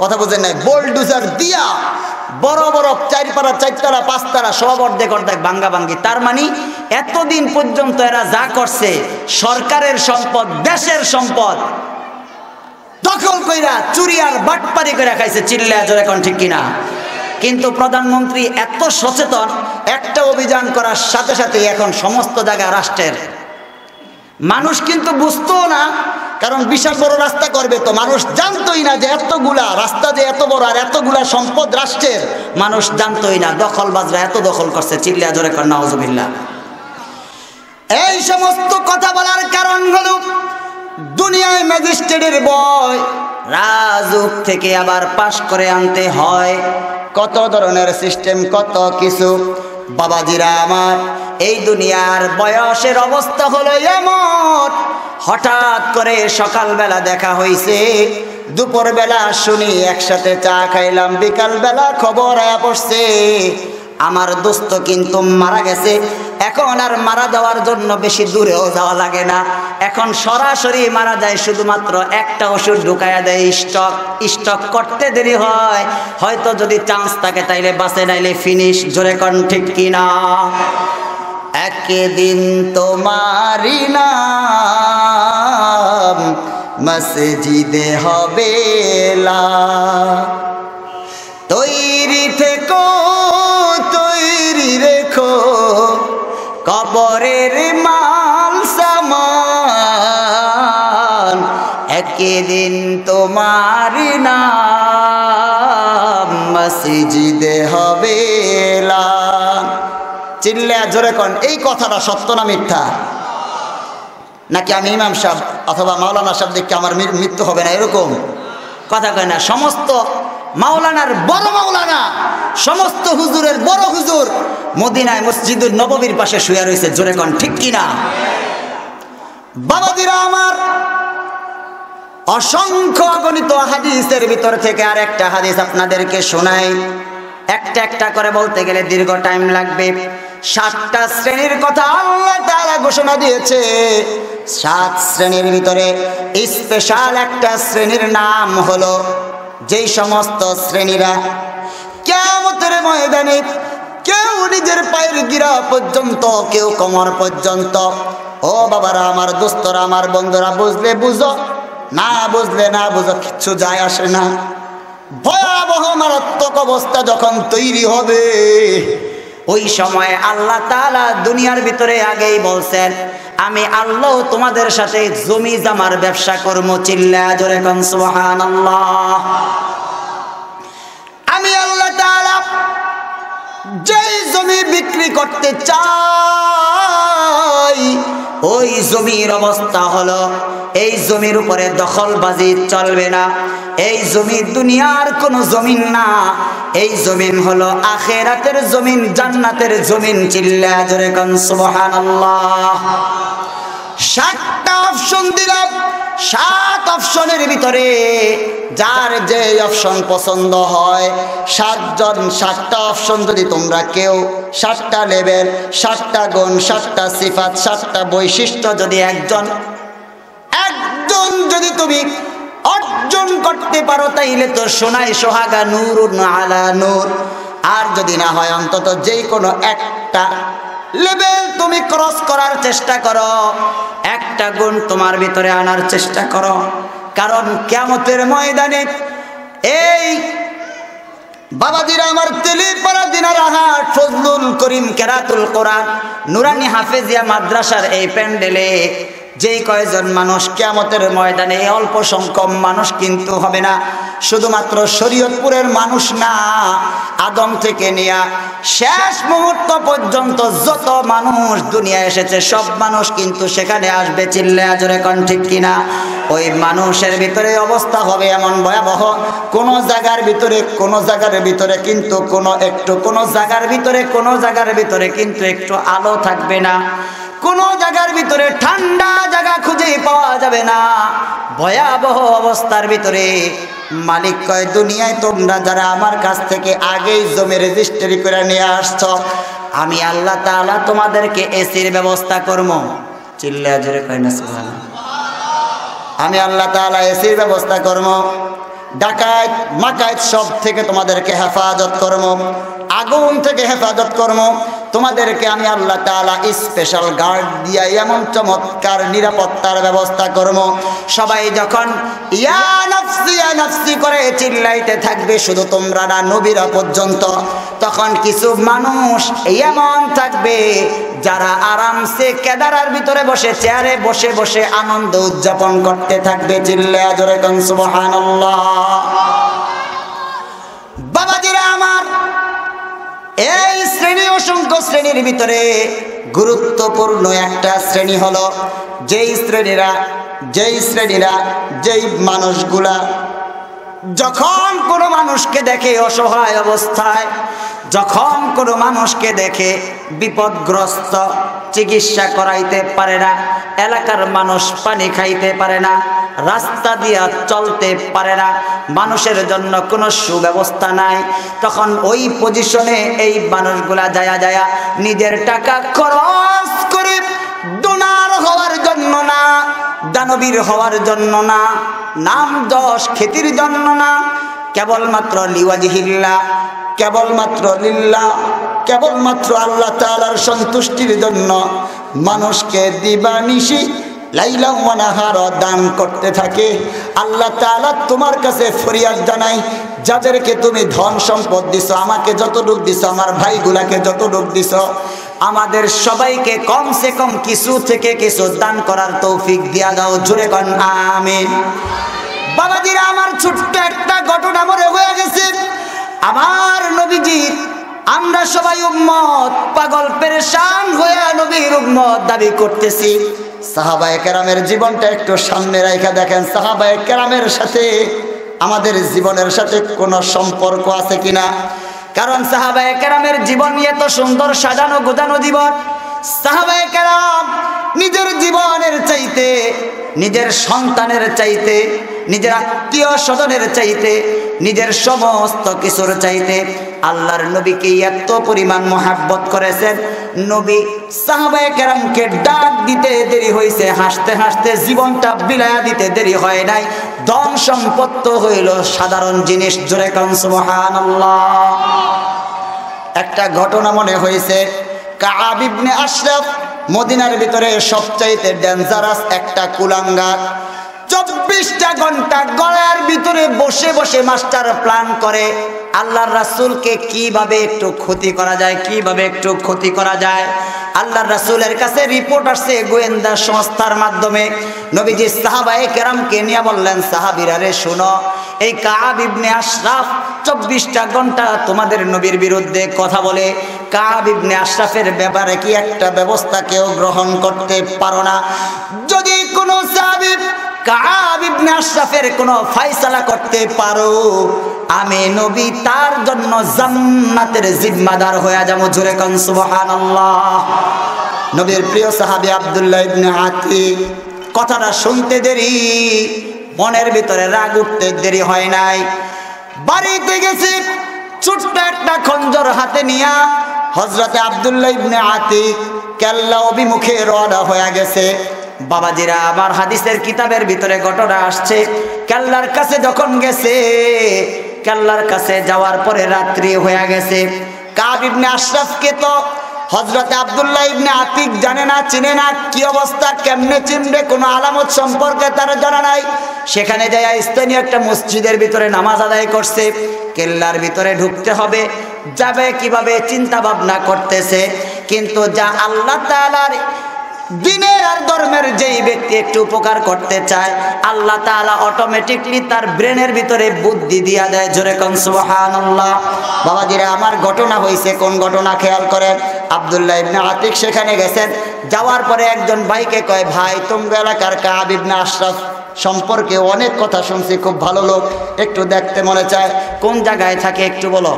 কথা বোঝেন নাই, বোল্ডুজার দিয়া বড় বড় চারপাড়া, চারতারা, পাঁচতারা সব অর্ধেক অর্ধেক ভাঙ্গা ভাঙ্গি। তার মানে এতদিন পর্যন্ত এরা যা করছে, সরকারের সম্পদ, দেশের সম্পদ দখল কইরা চুরি আর বাটপারি করে খাইছে। চিল্লা জোরে এখন ঠিক কিনা? কিন্তু প্রধানমন্ত্রী এত সচেতন, একটা অভিযান করার সাথে সাথে এখন সমস্ত জায়গা রাষ্ট্রের। মানুষ কিন্তু বুঝতো না, কারণ বিশাল বড় রাস্তা করবে, তো মানুষ জানতোই না যে এতগুলা রাস্তা যে এত বড় আর এতগুলা সম্পদ রাষ্ট্রের, মানুষ জানতোই না। দখলবাজরা এত দখল করছে। চিল্লা জোরে কর নাউজুবিল্লাহ। এই সমস্ত কথা বলার কারণ হলো দুনিয়ায় ম্যাজিস্ট্রেটের বয়, রাজুক থেকে আবার পাশ করে আনতে হয়, কত ধরনের সিস্টেম, কত কিছু। বাবাজিরা আমার, এই দুনিয়ার বয়সের অবস্থা হলো এমন, হঠাৎ করে সকালবেলা দেখা হয়েছে, দুপুরবেলা শুনি একসাথে চা খাইলাম, বিকালবেলা খবর আয়া পড়ছে আমার দোস্ত কিন্তু মারা গেছে। এখন আর মারা যাওয়ার জন্য বেশি দূরেও যাওয়া লাগে না, এখন সরাসরি মারা যায়, শুধুমাত্র একটা ওষুধ ঢুকাইয়া দেয়, স্টক স্টক করতে দেরি হয়, হয়তো যদি চান্স থাকে তাইলে বাঁচে, নাইলে ফিনিশ। জোরে কন ঠিক কিনা? একদিন তোমারি নাম মসজিদে হবে লা, তৈরি থেকো তৈরি রেখো কবরের মাল সামান, একদিন তোমারি নাম মসজিদে হবে লা। চিল্লা জোরে কন, এই কথাটা সত্য না মিথ্যা? নাকি আমি ইমাম সাহেব অথবা মাওলানা সাহেব দেখে আমার মৃত্যু হবে না এরকম কথা কয় না। সমস্ত মাওলানার বড় মাওলানা, সমস্ত হুজুরের বড় হুজুর মদিনায় মসজিদুল নববীর পাশে শুয়ে রয়েছে। জোরে কন ঠিক কিনা? বাবাজিরা আমার, অসংখ্য গণিত হাদিসের ভিতর থেকে আর একটা হাদিস আপনাদেরকে শোনাই। একটা একটা করে বলতে গেলে দীর্ঘ টাইম লাগবে। সাতটা শ্রেণীর কথা আল্লাহ তাআলা ঘোষণা দিয়েছে। সাত শ্রেণীর ভিতরে স্পেশাল একটা শ্রেণীর নাম হলো, যেই সমস্ত শ্রেণীরা কিয়ামতের ময়দানে কেউ নিজের পায়ের গিরা পর্যন্ত, কেউ কোমর পর্যন্ত। ও বাবারা আমার, দোস্তরা আমার, বন্ধুরা, বুঝলে বুঝো, না বুঝলে না বুঝো, কিচ্ছু যায় আসে না। ভয়াবহ মারাত্মক অবস্থা যখন তৈরি হবে, ওই সময় আল্লাহ তাআলা দুনিয়ার ভিতরে আগেই বলছেন, আমি আল্লাহ তোমাদের সাথে জমি জামার ব্যবসা করব। চিল্লা জোরে কোন সুবহানাল্লাহ। আমি আল্লাহ তাআলা যেই জমি বিক্রি করতে চাই, ওই জমির অবস্থা হলো, এই জমির উপরে দখলবাজি চলবে না। এই জমি দুনিয়ার কোন জমিন না, এই জমিন হলো আখিরাতের জমিন, জান্নাতের জমিন। চিল্লা জোরে কোন সুবহানাল্লাহ। সাতটা অপশন দিলাম, সাত অপশনের ভিতরে যার যে অপশন পছন্দ হয়, সাতজন সাতটা অপশন যদি তোমরা কেউ সাতটা লেভেল, সাতটা গুণ, সাতটা সিফাত, সাতটা বৈশিষ্ট্য যদি একজন একজন যদি তুমি অর্জন করতে পারো, তাইলে তো সোনাই সোহাগা, নূরুন আলা নূর। আর যদি না হয়, অন্তত যে কোনো একটা লেভেল তুমি ক্রস করার চেষ্টা করো, একটা গুণ তোমার ভিতরে আনার চেষ্টা করো। কারণ কিয়ামতের ময়দানে এই বাবাজিরা আমার, তেলিপাড়া দিনারহাট ফজলুল করিম কেরাতুল কোরআন নুরানি হাফেজিয়া মাদ্রাসার এই প্যান্ডেলে যেই কয়জন মানুষ কিয়ামতের ময়দানে, এই অল্প সংখ্যক মানুষ কিন্তু হবে না। শুধুমাত্র শরীয়তপুরের মানুষ না, আদম থেকে নিয়া শেষ মুহূর্ত পর্যন্ত যত মানুষ দুনিয়া এসেছে, সব মানুষ কিন্তু সেখানে আসবে। চিল্লা জোরে কোন ঠিক কিনা? ওই মানুষের ভিতরে অবস্থা হবে এমন ভয়াবহ, কোনো জায়গার ভিতরে কোনো জায়গার ভিতরে কিন্তু কোনো একটু কোনো জায়গার ভিতরে কোনো জায়গার ভিতরে কিন্তু একটু আলো থাকবে না, কোনো জায়গার ভিতরে ঠান্ডা জায়গা খুঁজে পাওয়া যাবে না। ভয়াবহ অবস্থার ভিতরে মালিক কয়, দুনিয়ায় তোমরা যারা আমার কাছ থেকে আগেই জমি রেজিস্ট্রি করে নিয়ে আসছ, আমি আল্লাহ তাআলা তোমাদেরকে এসির ব্যবস্থা করব। চিল্লা জোরে কয় না সুবহানাল্লাহ। আমি আল্লাহ তাআলা এসির ব্যবস্থা করব, ডাকাত মাকাত সব থেকে তোমাদেরকে হেফাজত করব, আগুন থেকে হেফাজত করব, তোমাদেরকে আমি আল্লাহ তাআলা স্পেশাল গার্ড দিয়া এমন চমৎকার নিরাপত্তার ব্যবস্থা করব। সবাই যখন ইয়া নাফসি ইয়া নাফসি করে চিল্লাইতে থাকবে, শুধু তোমরা না, নবীরা পর্যন্ত, তখন কিছু মানুষ এমন থাকবে যারা আরামসে কেদারার ভিতরে বসে চেয়ারে বসে বসে আনন্দ উদযাপন করতে থাকবে। চিল্লা জোরে কোন সুবহানাল্লাহ। বাবাজিরা আমার, এই শ্রেণী অসংখ্য শ্রেণীর ভিতরে গুরুত্বপূর্ণ একটা শ্রেণী হলো যেই শ্রেণীরা যেই শ্রেণীরা যেই মানুষগুলা যখন কোনো মানুষকে দেখে অসহায় অবস্থায়, যখন কোনো মানুষকে দেখে বিপদগ্রস্ত, চিকিৎসা করাইতে পারে না, এলাকার মানুষ পানি খাইতে পারে না, রাস্তা দিয়া চলতে পারে না, মানুষের জন্য কোনো সুব্যবস্থা নাই, তখন ওই পজিশনে এই মানুষগুলা যায়া যায়া নিজের টাকা খরচ করে ডোনার হওয়ার জন্য না, দানবীর হওয়ার জন্য না, নাম যশ খ্যাতির জন্য না, কেবলমাত্র লিওয়াজিহিল্লাহ, কেবলমাত্র লিল্লাহ, কেবলমাত্র আল্লাহ তাআলার সন্তুষ্টির জন্য মানুষকে দিবানিশি লাইলা ওয়া নাহার দান করতে থাকে। আল্লাহ তাআলা তোমার কাছে ফরিয়াদ জানাই, যাদেরকে তুমি ধন সম্পদ দিছো, আমাকে যতটুক দিছো, আমার ভাইগুলাকে যতটুক দিছো, আমাদের সবাইকে কমসে কম কিছু থেকে কিছু দান করার তৌফিক দিয়া দাও। জোরে বল আমিন। বাবাজিরা, আমার ছোট্ট একটা ঘটনা মনে হয়ে গেছে। আমার নবীজি, আমরা সবাই উম্মত, পাগল পেরেশান হয়ে নবীর উম্মত দাবি করতেছি। সাহাবায়ে কেরামের জীবনটা একটু সামনে রাখা দেখেন, সাহাবায়ে কেরামের সাথে আমাদের জীবনের সাথে কোনো সম্পর্ক আছে কিনা। কারণ সাহাবায়ে কেরামের জীবন এত সুন্দর সাজানো গোজানো জীবন। সাহাবায়ে কেরাম নিজের জীবনের চাইতে, নিজের সন্তানের চাইতে, নিজের আত্মীয় স্বজনের চাইতে, নিজের সমস্ত কিছুর চাইতে আল্লাহর নবীকে এত পরিমাণ মোহাব্বত করেছেন, নবী সাহাবায়ে কেরামকে ডাক দিতে দেরি হয়েছে, হাসতে হাসতে জীবনটা বিলায়া দিতে দেরি হয় নাই। ধন সম্পত্তি হইল সাধারণ জিনিস। জোরে কান সুবহানাল্লাহ। একটা ঘটনা মনে হয়েছে, কাব ইবনে আশরাফ মদিনার ভিতরে সবচাইতে ডেঞ্জারাস একটা কুলাঙ্গার। চব্বিশটা ঘন্টা গলার ভিতরে বসে বসে মাস্টার প্ল্যান করে আল্লাহর রাসূলকে কিভাবে একটু ক্ষতি করা যায়, কিভাবে একটু ক্ষতি করা যায়। আল্লাহর রাসূলের কাছে রিপোর্ট আসছে গোয়েন্দা সংস্থার মাধ্যমে। নবীজি সাহাবায়ে কেরামকে নিয়ে বললেন, সাহাবীরা রে শোনো, এই কাব ইবনে আশরাফ চব্বিশটা ঘন্টা তোমাদের নবীর বিরুদ্ধে কথা বলে। কাব ইবনে আশরাফের ব্যাপারে কি একটা ব্যবস্থা কেউ গ্রহণ করতে পারো না? যদি কোনো সাহাবী কাব ইবনে আশরাফের কোনো ফয়সালা করতে পারো, আমি নবী তার জন্য জান্নাতের জিম্মাদার হয়ে যাবো। জোরে কান সুবহানাল্লাহ। নবীর প্রিয় সাহাবী আব্দুল্লাহ ইবনে আতিক, কথাটা শুনতে দেরি, মনের ভিতরে রাগ উঠতে দেরি হয় নাই। বাড়িতে গেছি ছোট্ট একটা খঞ্জর হাতে নিয়া হযরতে আব্দুল্লাহ ইবনে আতিক কেল্লা অভিমুখে রওনা হয়ে গেছে। বাবাজিরা, আবার হাদিসের কিতাবের ভিতরে ঘটনা আসছে, কেল্লার কাছে যখন গেছে, কেল্লার কাছে যাওয়ার পরে রাত্রি হয়ে গেছে। কাব ইবনে আশরাফকে তো হযরত আব্দুল্লাহ ইবনে আতিক জানে না, চিনে না। কি অবস্থা, কেমনে চিনবে, কোনো আলামত সম্পর্কে তার জানা নাই। সেখানে যাইয়া স্থানীয় একটা মসজিদের ভিতরে নামাজ আদায় করছে। কেল্লার ভিতরে ঢুকতে হবে, যাবে কিভাবে চিন্তা ভাবনা করতেছে। কিন্তু যা আল্লাহ তাআলার দিনের আর ধর্মের যেই ব্যক্তি একটু উপকার করতে চায়, আল্লাহ তাআলা অটোমেটিকলি তার ব্রেনের ভিতরে বুদ্ধি দিয়া দেয়। জোরে কোন সুবহানাল্লাহ। বাবাজিরা, আমার ঘটনা হয়েছে, কোন ঘটনা খেয়াল করেন। আব্দুল্লাহ ইবনে আতিক সেখানে গেছেন, যাওয়ার পরে একজন ভাইকে কয়, ভাই তোমরা এলাকার কাব ইবনে আশরাফ সম্পর্কে অনেক কথা শুনছি, খুব ভালো লোক, একটু দেখতে মনে চায়, কোন জায়গায় থাকে একটু বলো।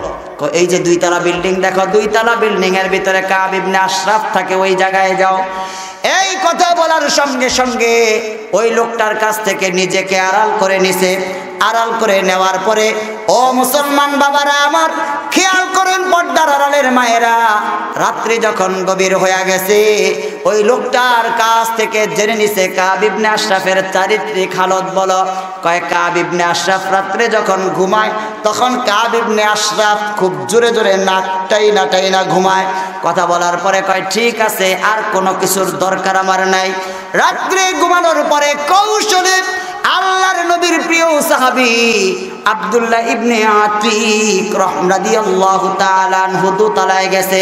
এই যে দুইতলা বিল্ডিং দেখো, দুইতলা বিল্ডিং এর ভিতরে কাব ইবনে আশরাফ থাকে, ওই জায়গায় যাও। এই কথা বলার সঙ্গে সঙ্গে ওই লোকটার কাছ থেকে নিজেকে আড়াল করে নিছে। আড়াল করে নেওয়ার পরে, ও মুসলমান বাবারা আমার, খেয়াল করেন পর্দার আড়ালের মায়েরা, রাত্রি যখন গভীর হয়ে গেছে, ওই লোকটার কাছ থেকে জেনে নিছে কাব ইবনে আশরাফের চারিত্রিক হালত বলো। কয় কাব ইবনে আশরাফ রাত্রে যখন ঘুমায়, তখন কাব ইবনে আশরাফ খুব জোরে জোরে নাকটাই নাটাই না ঘুমায়। কথা বলার পরে কয়, ঠিক আছে, আর কোনো কিছুর দরকার আমার নাই। রাত্রে ঘুমানোর পরে কৌশলে আল্লাহর নবীর প্রিয় সাহাবী আব্দুল্লাহ ইবনে আতিক রাদিয়াল্লাহু তাআলা আনহু দোতলায় গেছে।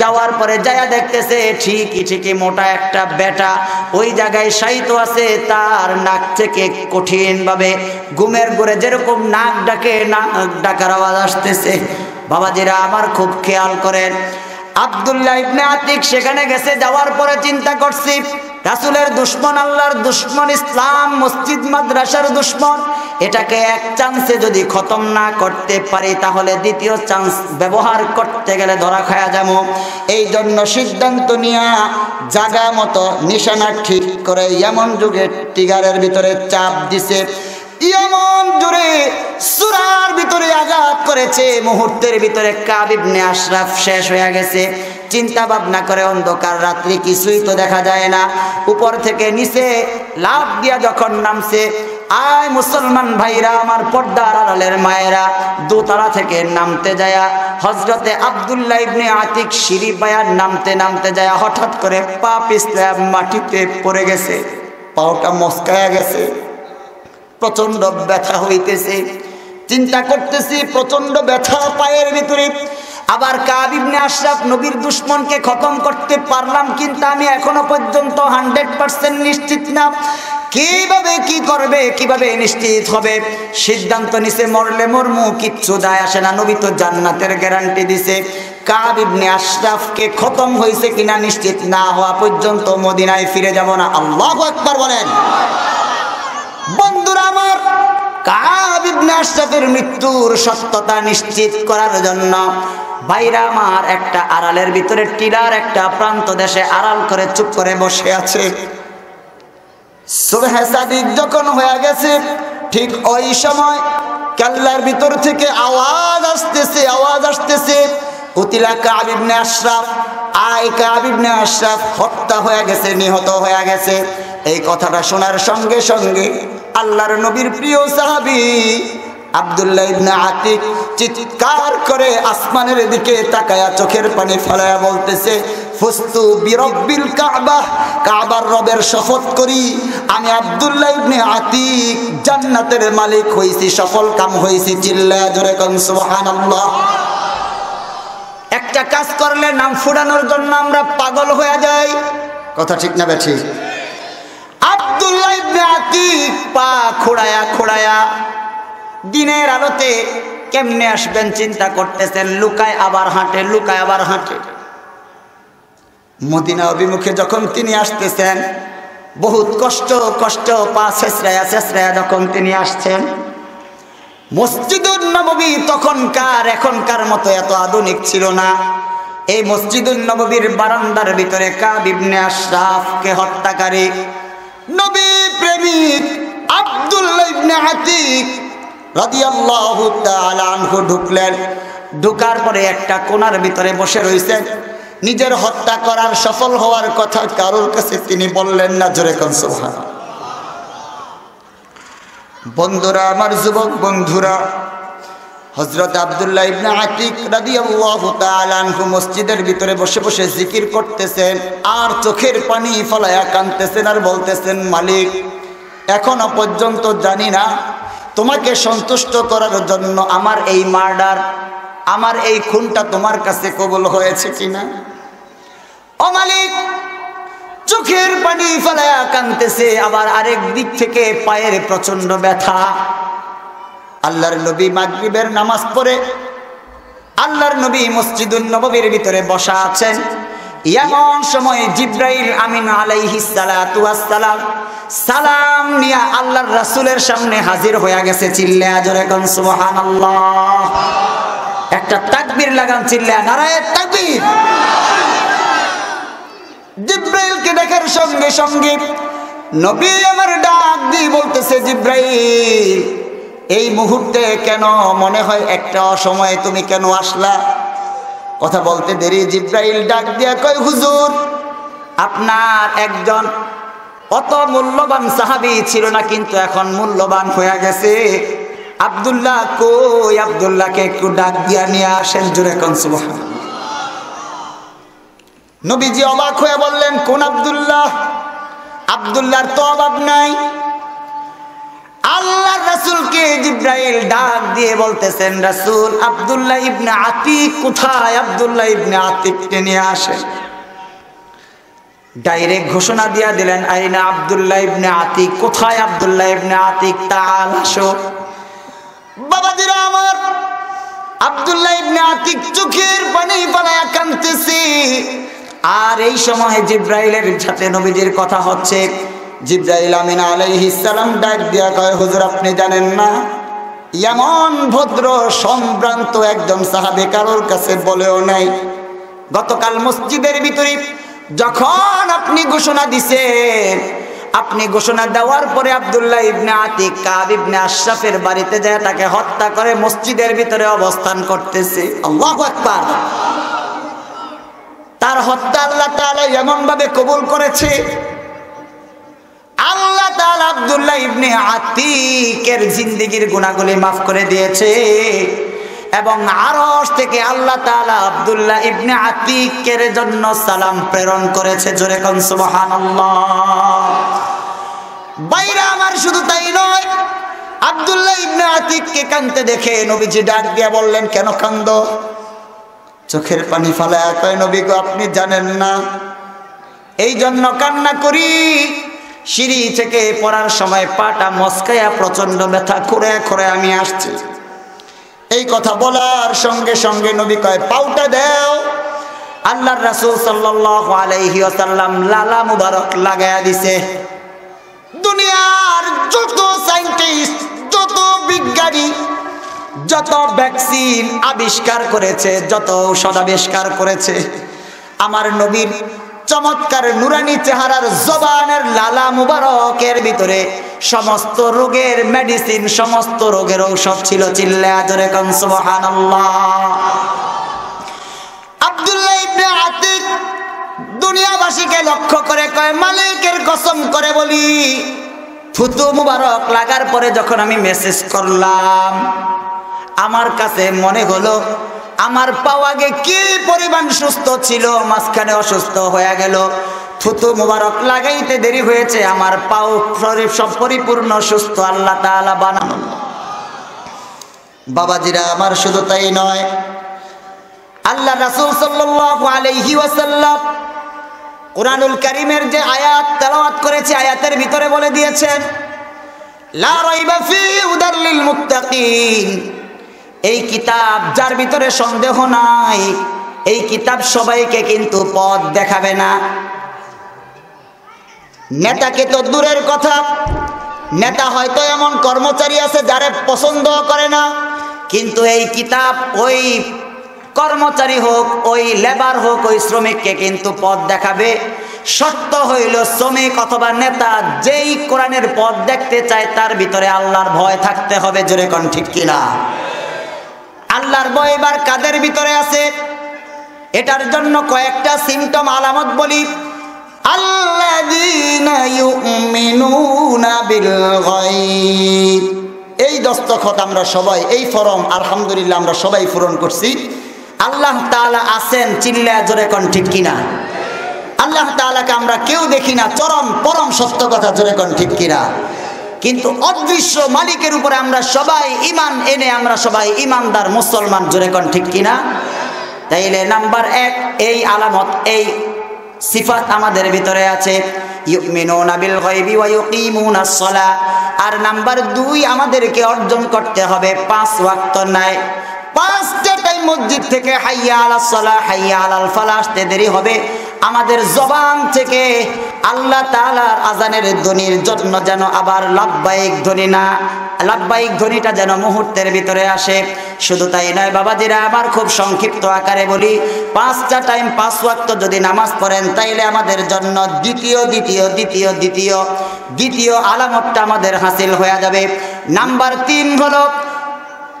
যাওয়ার পরে যায়া দেখতেছে, ঠিকই ঠিকই মোটা একটা বেটা ওই জায়গায় শায়িত আছে। তার নাক থেকে কঠিনভাবে ঘুমের ঘরে যেরকম নাক ডাকে, নাক ডাকার আওয়াজ আসতেছে। বাবাজিরা, আমার খুব খেয়াল করেন, আব্দুল্লাহ ইবনে আতিক সেখানে গেছে। যাওয়ার পরে চিন্তা করছি, রাসূলের দুশমন, আল্লাহর দুশমন, ইসলাম, মসজিদ মাদ্রাসার দুশমন। এটাকে এক চান্সে যদি খতম না করতে পারি তাহলে দ্বিতীয় চান্স ব্যবহার করতে গেলে ধরা খায়া যাবো। এই জন্য সিদ্ধান্ত নিয়ে জাগা মতো নিশানা ঠিক করে এমন যুগে টিগারের ভিতরে চাপ দিছে, ইয়েমেন জুড়ে সূরার ভিতরে আঘাত করেছে। মুহূর্তের ভিতরে কাব ইবনে আশরাফ শেষ হয়ে গেছে। চিন্তা ভাবনা করে অন্ধকার রাত্রি, কিছুই তো দেখা যায় না। উপর থেকে নিচে লাফ দিয়া যখন নামছে, আয় মুসলমান ভাইরা, আমার পর্দার আড়ালের মায়েরা, দোতলা থেকে নামতে যায়া হযরতে আব্দুল্লাহ ইবনে আতিক সিঁড়ি বায়া নামতে নামতে যায়া হঠাৎ করে পা পিছলে মাটিতে পড়ে গেছে। পাটা মচকায়া গেছে, প্রচন্ড ব্যথা হইতেছে। চিন্তা করতেছি প্রচন্ড ব্যথা পায়ের ভিতরে। আবার কাব ইবনে আশরাফ নবীর দুশমনকে খতম করতে পারলাম, কিন্তু আমি এখনো পর্যন্ত হান্ড্রেড পার্সেন্ট নিশ্চিত না কিভাবে কি করবে, কিভাবে নিশ্চিত হবে। সিদ্ধান্ত নিছে মরলে মরমু, কিচ্ছু যায় আসে না, নবী তো জান্নাতের গ্যারান্টি দিছে। কাব ইবনে আশরাফকে খতম হয়েছে কিনা নিশ্চিত না হওয়া পর্যন্ত মদিনায় ফিরে যাব না। আল্লাহু আকবার বলেন। বন্ধুরা আমার, কাব ইবনে আশরাফের মৃত্যুর সত্যতা নিশ্চিত করার জন্য ভাইরা আমার একটা আড়ালের ভিতরে টিলার একটা প্রান্ত দেশে আড়াল করে চুপ করে বসে আছে। সুবহে সাদিক যখন হয়ে গেছে, ঠিক ওই সময় কাল্লার ভিতর থেকে আওয়াজ আসতেছে, আওয়াজ আসতেছে উতিলা কাব ইবনে আশরাফ, আয় কাব ইবনে আশরাফ হত্যা হয়ে গেছে, নিহত হয়ে গেছে। এই কথাটা শোনার সঙ্গে সঙ্গে আল্লাহর নবীর প্রিয় সাহাবী আব্দুল্লাহ ইবনে আতিক চিৎকার করে আসমানের দিকে তাকায়া চোখের পানি ফেলায়া বলতেছে, ফুস্তু বিরব্বিল কাবা, কাবার রবের শপথ করি আমি আব্দুল্লাহ ইবনে আতিক জান্নাতের মালিক হইছি, সফল কাম হইছি। চিল্লায়া জোরে কোন সুবহানাল্লাহ। একটা কাজ করলে নাম ফুরানোর জন্য আমরা পাগল হয়ে যাই, কথা ঠিক না বেঠিক? আব্দুল্লাহ ইবনে আতিক পা খোড়ায়া খোড়ায়া দিনের আলোতে কেমনে আসবেন চিন্তা করতেছেন, লুকায় আবার হাঁটে, লুকায় আবার হাঁটে। মদিনা অভিমুখে যখন তিনি আসতেছেন, বহুত কষ্ট কষ্ট পা শেষরায়া শেষরায়া যখন তিনি আসছেন, মসজিদুন নববী তখনকার এখনকার মতো এত আধুনিক ছিল না। এই মসজিদুন নববীর বারান্দার ভিতরে কাব ইবনে আশরাফকে হত্যাকারী নবী প্রেমিক আব্দুল্লাহ ইবনে আতিক রাদিয়াল্লাহু তাআলা আনহু ঢুকলেন। ঢুকার পরে একটা কোণার ভিতরে বসে রইছেন। নিজের হত্যা করার সফল হওয়ার কথা কারোর কাছে তিনি বললেন না। জোরে কোন সুবহানাল্লাহ। বন্ধুরা আমার, যুবক বন্ধুরা, হযরত আব্দুল্লাহ ইবনে আতিক রাদিয়াল্লাহু তাআলা আনহু মসজিদের ভিতরে বসে বসে জিকির করতেছেন আর চোখের পানি ফলায়া কাঁদতেছেন আর বলতেছেন, মালিক এখনো পর্যন্ত জানি না তোমাকে সন্তুষ্ট করার জন্য আমার এই মার্ডার, আমার এই খুনটা তোমার কাছে কবুল হয়েছে কিনা। ও মালিক, চোখের পানি ফেলায়া কাঁদতেছে, আবার আরেক দিক থেকে পায়ের প্রচন্ড ব্যথা। আল্লাহর নবী মাগরিবের নামাজ পড়ে, আল্লাহর নবী মসজিদুন নববীর ভিতরে বসা আছেন। এমন সময় জিব্রাইল আমিন আলাইহিস সালাতু ওয়াস সালাম সালাম নিয়া আল্লাহর রাসূলের সামনে হাজির হয়ে গেছে। চিল্লায়া জোরে কোন সুবহানাল্লাহ। একটা তাকবীর লাগান, চিল্লায়া নারায়ে তাকবীর। জিব্রাইলকে দেখার সঙ্গে সঙ্গে নবী আমার ডাক দিয়ে বলতেছে, জিব্রাইল এই মুহূর্তে কেন মনে হয় একটা অসময়ে তুমি কেন আসলা? কথা বলতে দেরি, জিব্রাইল ডাক দিয়া কয়, হুজুর আপনার একজন অত মূল্যবান সাহাবী ছিল না, কিন্তু এখন মূল্যবান হয়ে গেছে। আব্দুল্লাহ কই? আব্দুল্লাহকে একটু ডাক দিয়া নিয়ে আসেন। জোরে কোন সুবহানাল্লাহ। নবীজি অবাক হয়ে বললেন, কোন আব্দুল্লাহ? আব্দুল্লাহর তো অভাব নাই। আল্লাহর রাসূলকে জিব্রাইল ডাক দিয়ে বলতেছেন, রাসূল আব্দুল্লাহ ইবনে আতিক কোথায়? আব্দুল্লাহ ইবনে আতিককে নিয়ে আসেন। ডাইরেক্ট ঘোষণা দিয়া দিলেন, আইনা আব্দুল্লাহ ইবনে আতিক, কোথায় আব্দুল্লাহ ইবনে আতিক, তাআল আসো। বাবাজিরা আমার, আব্দুল্লাহ ইবনে আতিক চোখের পানি ফেলায়া কাঁদতেছে। আর এই সময় জিব্রাইলের সাথে নবীজির কথা হচ্ছে। জিব্রাইল আমিন আলাইহিস সালাম ডাক দিয়া কয়, হুজুর আপনি জানেন না এমন ভদ্র সম্ভ্রান্ত একজন সাহাবী কারোর কাছে বলেও নাই, গতকাল মসজিদের ভিতরে যখন আপনি ঘোষণা দিছেন, আপনি ঘোষণা দেওয়ার পরে আব্দুল্লাহ ইবনে আতিক কাব ইবনে আশরাফের বাড়িতে যায় তাকে হত্যা করে মসজিদের ভিতরে অবস্থান করতেছে। আল্লাহু আকবার। তার হত্যা আল্লাহ তাআলা এমন ভাবে কবুল করেছে, আল্লাহ তাআলা আব্দুল্লাহ ইবনে আতিকের জিন্দেগীর গুনাহগুলি মাফ করে দিয়েছে এবং আরশ থেকে আল্লাহ তাআলা আব্দুল্লাহ ইবনে আতিকের জন্য সালাম প্রেরণ করেছে। জোরে কোন সুবহানাল্লাহ। বাইরে আমার শুধু তাই নয়, আব্দুল্লাহ ইবনে আতিককে কানতে দেখে নবীজি ডাক দিয়া বললেন, কেন কান্দো? চোখের পানি ফালায়া কয়, নবী গো আপনি জানেন না এই জন্য কান্না করি, সিঁড়ি থেকে পড়ার সময় পাটা মস্কায়া প্রচন্ড ব্যথা করে করে আমি আসছি। এই কথা বলার সঙ্গে সঙ্গে নবী কয়, পাউটা দাও। আল্লাহর রাসূল সাল্লাল্লাহু আলাইহি ওয়াসাল্লাম লালা মুবারক লাগায়া দিছে। দুনিয়ার যত সায়েন্টিস্ট, যত বিজ্ঞানী, যত ভ্যাকসিন আবিষ্কার করেছে, যত ঔষধ আবিষ্কার করেছে, আমার নবীর চমৎকার নুরানি চেহারার জবানের লালা মুবারকের ভিতরে সমস্ত রোগের মেডিসিন, সমস্ত রোগের ঔষধ ছিল। চিল্লায়া জোরে কোন সুবহানাল্লাহ। আব্দুল্লাহ ইবনে আতিক দুনিয়াবাসীকে লক্ষ্য করে কয়, মালিকের কসম করে বলি, ফুতু মুবারক লাগার পরে যখন আমি মেসেজ করলাম, আমার কাছে মনে হলো আমার পাওয়াগে কি পরিমাণ সুস্থ ছিল, মাঝখানে অসুস্থ হয়ে গেল, থুতু মুবারক লাগাইতে দেরি হয়েছে, আমার পাও শরীর সব পরিপূর্ণ সুস্থ আল্লাহ তাআলা বানানো। বাবাজিরা আমার শুধু তাই নয়, আল্লাহ রাসূল সাল্লাল্লাহু আলাইহি ওয়াসাল্লাম কুরআনুল কারীমের যে আয়াত তেলাওয়াত করেছে, আয়াতের ভিতরে বলে দিয়েছেন, লা রাইবা ফি হুদাল লিল মুত্তাকিন, এই কিতাব যার ভিতরে সন্দেহ নাই, এই কিতাব সবাইকে কিন্তু পথ দেখাবে না। নেতাকে তো দূরের কথা, নেতা হয়তো এমন কর্মচারী আছে যারে পছন্দ করে না, কিন্তু এই কিতাব ওই কর্মচারী হোক, ওই লেবার হোক, ওই শ্রমিককে কিন্তু পথ দেখাবে। সত্য হইল শ্রমিক অথবা নেতা যেই কোরআনের পথ দেখতে চায় তার ভিতরে আল্লাহর ভয় থাকতে হবে। জোরে কোন ঠিক কিনা? আল্লাহর ভয় এবার কাদের ভিতরে আছে? এটার জন্য কয়েকটা সিম্পটম আলামত বলি। আল্লাযীনা ইউমিনুনা বিল গায়ব, এই দস্তখত আমরা সবাই, এই ফরম আলহামদুলিল্লাহ আমরা সবাই পূরণ করছি। আল্লাহ তাআলা আছেন, চিল্লা জোরে কোন ঠিক কিনা? আল্লাহ তাআলাকে আমরা কেউ দেখি না, চরম পরম সত্য কথা। জোরে কোন ঠিক কিনা? কিন্তু অদৃশ্য মালিকের উপরে আমরা সবাই ইমান এনে আমরা সবাই ইমানদার মুসলমান। জোরে কোন ঠিক কিনা? তাইলে নাম্বার এক, এই আলামত, এই সিফাত আমাদের ভিতরে আছে। ইউমিনুনা বিল গায়বি ওয়া ইয়াকিমুনাস সালাহ। আর নাম্বার দুই, আমাদেরকে অর্জন করতে হবে পাঁচ ওয়াক্ত নাই। পাঁচটা টাইম মসজিদ থেকে হাইয়া আলাস সালাহ, হাইয়া আলাল ফালাহ আসতে দেরি হবে, আমাদের জবান থেকে আল্লাহ তাআলার আজানের ধ্বনির জন্য যেন আবার লাব্বাইক ধ্বনি না, লাব্বাইক ধ্বনিটা যেন মুহূর্তের ভিতরে আসে। শুধু তাই নয় বাবাজিরা আমার, খুব সংক্ষিপ্ত আকারে বলি, পাঁচটা টাইম পাঁচ ওয়াক্ত যদি নামাজ পড়েন তাইলে আমাদের জন্য দ্বিতীয় দ্বিতীয় দ্বিতীয় দ্বিতীয় দ্বিতীয় আলামতটা আমাদের হাসিল হয়ে যাবে। নাম্বার তিন হলো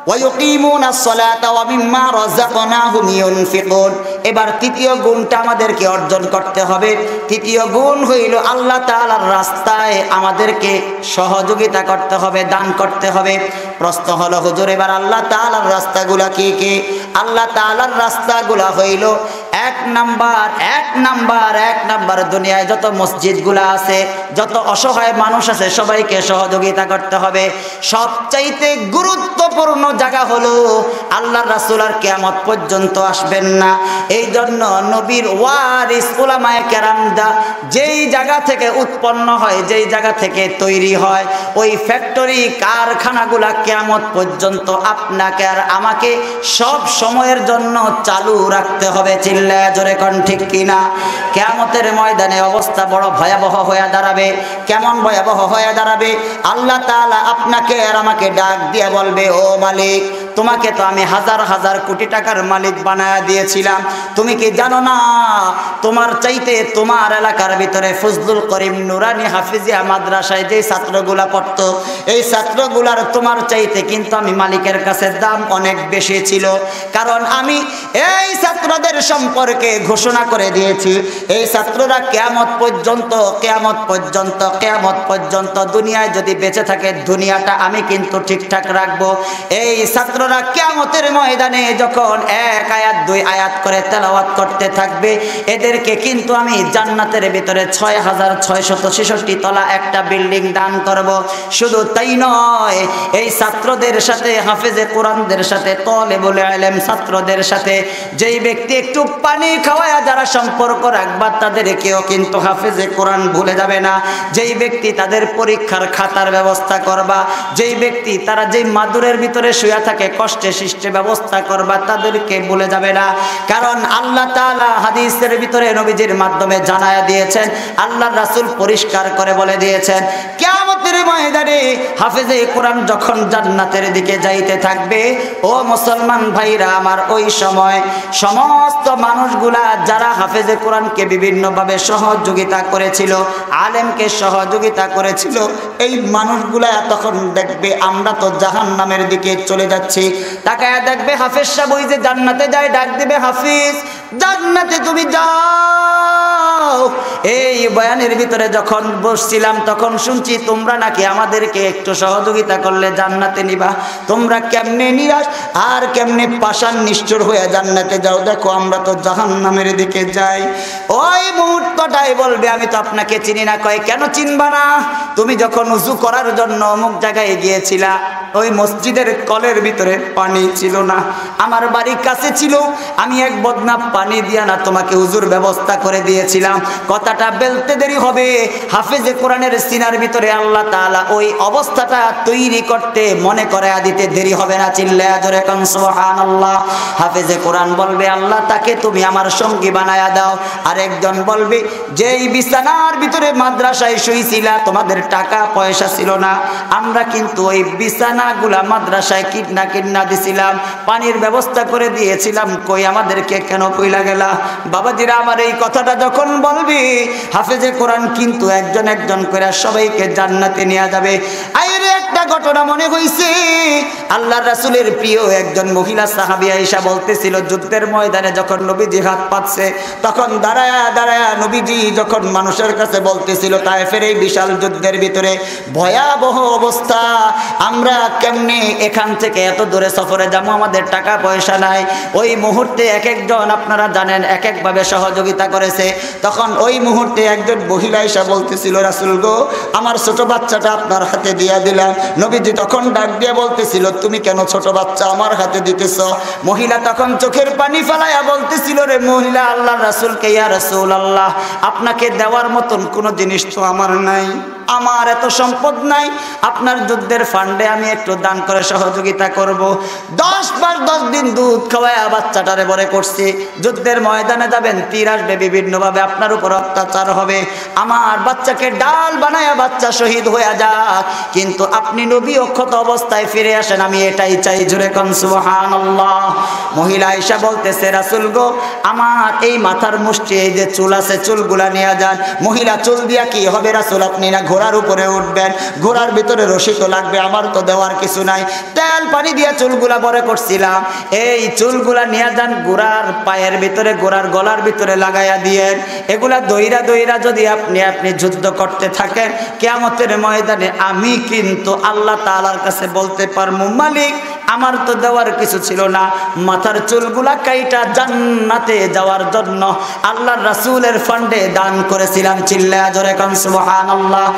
ওয়ায়ুকিমুনা সলাতা ওয়া মিম্মা রাযাকনাহুম ইউনফিকুন। এবার তৃতীয় গুণটা আমাদেরকে অর্জন করতে হবে। তৃতীয় গুণ হইল আল্লাহ তাআলার রাস্তায় আমাদেরকে সহযোগিতা করতে হবে, দান করতে হবে। প্রশ্ন হলো হুজুর এবার আল্লাহ তাআলার রাস্তাগুলা কি কি? আল্লাহ তাআলার রাস্তাগুলা হইল এক নাম্বার এক নাম্বার এক নাম্বার দুনিয়ায় যত মসজিদগুলা আছে, যত অসহায় মানুষ আছে সবাইকে সহযোগিতা করতে হবে। সবচাইতে গুরুত্বপূর্ণ জায়গা হলো আল্লাহর রাসূল আর কিয়ামত পর্যন্ত আসবেন না, এই জন্য নবীর ওয়ারিস উলামায়ে কেরামরা যেই জায়গা থেকে উৎপন্ন হয়, যেই জায়গা থেকে তৈরি হয়, ওই ফ্যাক্টরি কারখানাগুলা কিয়ামত পর্যন্ত আপনাকে আর আমাকে সব সময়ের জন্য চালু রাখতে হবে। চিল আলহামদুলিল্লাহ জোরে কোন ঠিক কিনা। কিয়ামতের ময়দানে অবস্থা বড় ভয়াবহ হয়ে দাঁড়াবে। কেমন ভয়াবহ হয়ে দাঁড়াবে? আল্লাহ তাআলা আপনাকে আর আমাকে ডাক দিয়ে বলবে, ও মালিক, তোমাকে তো আমি হাজার হাজার কোটি টাকার মালিক বানায়া দিয়েছিলাম, তুমি কি জানো না তোমার চাইতে তোমার এলাকার ভিতরে ফজলুল করিম নুরানি হাফিজিয়া মাদ্রাসায় যে ছাত্রগুলা পড়তো, এই ছাত্রগুলার তোমার চাইতে কিন্তু আমি মালিকের কাছে দাম অনেক বেশি ছিল। কারণ আমি এই ছাত্রদের সম্পর্কে ঘোষণা করে দিয়েছি, এই ছাত্ররা কিয়ামত পর্যন্ত কিয়ামত পর্যন্ত কিয়ামত পর্যন্ত দুনিয়ায় যদি বেঁচে থাকে দুনিয়াটা আমি কিন্তু ঠিকঠাক রাখবো। এই ছাত্র কিয়ামতের ময়দানে যখন এক আয়াত দুই আয়াত করে তেলাওয়াত করতে থাকবে, এদেরকে কিন্তু আমি জান্নাতের ভিতরে ছয় হাজার ছয়শত ছেষট্টি তলা একটা বিল্ডিং দান করব। শুধু তাই নয়, এই ছাত্রদের সাথে হাফেজে কোরআনদের সাথে তালেবুল ইলম ছাত্রদের সাথে যেই ব্যক্তি একটু পানি খাওয়ায় যারা সম্পর্ক রাখবা তাদেরকেও কিন্তু হাফেজে কোরআন ভুলে যাবে না। যেই ব্যক্তি তাদের পরীক্ষার খাতার ব্যবস্থা করবা, যেই ব্যক্তি তারা যেই মাদুরের ভিতরে শুয়ে থাকে কষ্টে সৃষ্টি ব্যবস্থা করবা, তাদেরকে বলে যাবে না। কারণ আল্লাহ তাআলা হাদিসের ভিতরে নবীজির মাধ্যমে জানায়া দিয়েছেন, আল্লাহর রাসূল পরিষ্কার করে বলে দিয়েছেন, কিয়ামতের ময়দানে হাফেজে কোরআন যখন জান্নাতের দিকে যাইতে থাকবে, ও মুসলমান ভাইরা আমার, ওই সময় সমস্ত মানুষগুলা যারা হাফেজে কোরআনকে বিভিন্নভাবে সহযোগিতা করেছিল, আলেমকে সহযোগিতা করেছিল, এই মানুষগুলা তখন দেখবে আমরা তো জাহান্নামের দিকে চলে যাচ্ছি। তাকায়া দেখবে হাফেজ সাহেব ওই যে জান্নাতে যায়, ডাক দিবে, হাফিজ জান্নাতে তুমি যাও। এই বয়ানের ভিতরে যখন বসছিলাম তখন শুনছি তোমরা নাকি আমাদেরকে একটু সহযোগিতা করলে জান্নাতে নিবা, তোমরা কেমনে নিরাশ আর কেমনে পাষাণ নিষ্ঠুর হয়ে জান্নাতে যাও, দেখো আমরা তো জাহান্নামের দিকে যাই। ওই মুহূর্তটাই বলবে আমি তো আপনাকে চিনি না। কয় কেন চিনবা না? তুমি যখন উযু করার জন্য অমুক জায়গায় গিয়েছিলা, ওই মসজিদের কলের ভিতরে পানি ছিল না, আমার বাড়ির কাছে ছিল, আমি এক বদনা পানি দিয়া না তোমাকে হুজুর ব্যবস্থা করে দিয়েছিলাম। কথাটা বলতে দেরি হবে, হাফেজে কোরআনের সিনার ভিতরে আল্লাহ তাআলা ওই অবস্থাটা তৈরি করতে মনে করায়া দিতে দেরি হবে না। চিল্লায়া জোরে কোন সুবহানাল্লাহ। হাফেজে কোরআন বলবে, আল্লাহ তাকে তুমি আমার সঙ্গী বানায়া দাও। আরেকজন বলবে, যেই বিছানার ভিতরে মাদ্রাসায় শুইছিলা তোমাদের টাকা পয়সা ছিল না, আমরা কিন্তু ওই বিছানা গুলা মাদ্রাসায় কিডনা কিডনা দিছিলাম, পানির ব্যবস্থা করে দিয়েছিলাম, কই আমাদেরকে কেন কইলা গেলা। বাবাজিরা আমার, এই কথাটা যখন বলবি হাফেজে কোরআন কিন্তু একজন একজন করে সবাইকে জান্নাতে নিয়ে যাবে। আইরে একটা ঘটনা মনে হইছে, আল্লাহর রাসূলের প্রিয় একজন মহিলা সাহাবী আয়েশা বলতেছিল, যুদ্ধের ময়দানে যখন নবীজি হাত পাচ্ছে তখন দাঁড়ায়া দাঁড়ায়া নবীজি যখন মানুষের কাছে বলতেছিল, তায়েফের এই বিশাল যুদ্ধের ভিতরে ভয়াবহ অবস্থা, আমরা কেমনে এখান থেকে এত দূরে সফরে যাবো, আমাদের টাকা পয়সা নাই। ওই মুহূর্তে এক একজন আপনারা জানেন এক একভাবে সহযোগিতা করেছে। তখন ওই মুহূর্তে একজন মহিলা এসে বলতেছিল, রাসূল গো, আমার ছোট বাচ্চাটা আপনার হাতে দিয়ে দিলাম। নবীজি তখন ডাক দিয়ে বলতেছিল, তুমি কেন ছোট বাচ্চা আমার হাতে দিতেছ? মহিলা তখন চোখের পানি ফেলাইয়া বলতেছিল, রে মহিলা, আল্লাহর রাসূলকে, ইয়া রাসূল আল্লাহ, আপনাকে দেওয়ার মতন কোনো জিনিস তো আমার নাই, আমার এত সম্পদ নাই, আপনার যুদ্ধের ফান্ডে আমি একটু দান করে সহযোগিতা করব। দশ বার দশ দিন দুধ খাওয়ায় বাচ্চাটারে বড় করছি, যুদ্ধের ময়দানে যাবেন, তীর আসবে, বিভিন্নভাবে আপনার উপর অত্যাচার হবে, আমার বাচ্চাকে ডাল বানায়া বাচ্চা শহীদ হয়ে যাক, কিন্তু আপনি নবী অক্ষত অবস্থায় ফিরে আসেন, আমি এটাই চাই। জোরে কোন সুবহানাল্লাহ। মহিলা আয়েশা বলতেছে, রাসূল গো, আমার এই মাথার মুষ্টি, এই যে চুল আছে, চুলগুলা নিয়ে যান। মহিলা, চুল দিয়া কি হবে রাসূল, আপনি না ঘোড়ার উপরে উঠবেন, ঘোড়ার ভিতরে রশি তো লাগবে, আমার তো দেওয়ার কিছু নাই, তেল পানি দিয়ে চুলগুলা বড় করছিলাম, এই চুলগুলা নিয়ে যান, ঘোড়ার পায়ের ভিতরে, ঘোড়ার গলার ভিতরে লাগাইয়া দিয়েন, এগুলা দইরা দইরা যদি আপনি আপনি যুদ্ধ করতে থাকেন, কিয়ামতের ময়দানে আমি কিন্তু আল্লাহ তাআলার কাছে বলতে পারবো, মালিক, আমার তো দেওয়ার কিছু ছিল না, মাথার চুলগুলা কাইটা জান্নাতে যাওয়ার জন্য আল্লাহর রাসূলের ফান্ডে দান করেছিলাম। চিল্লায়া জোরে কোন সুবহানাল্লাহ।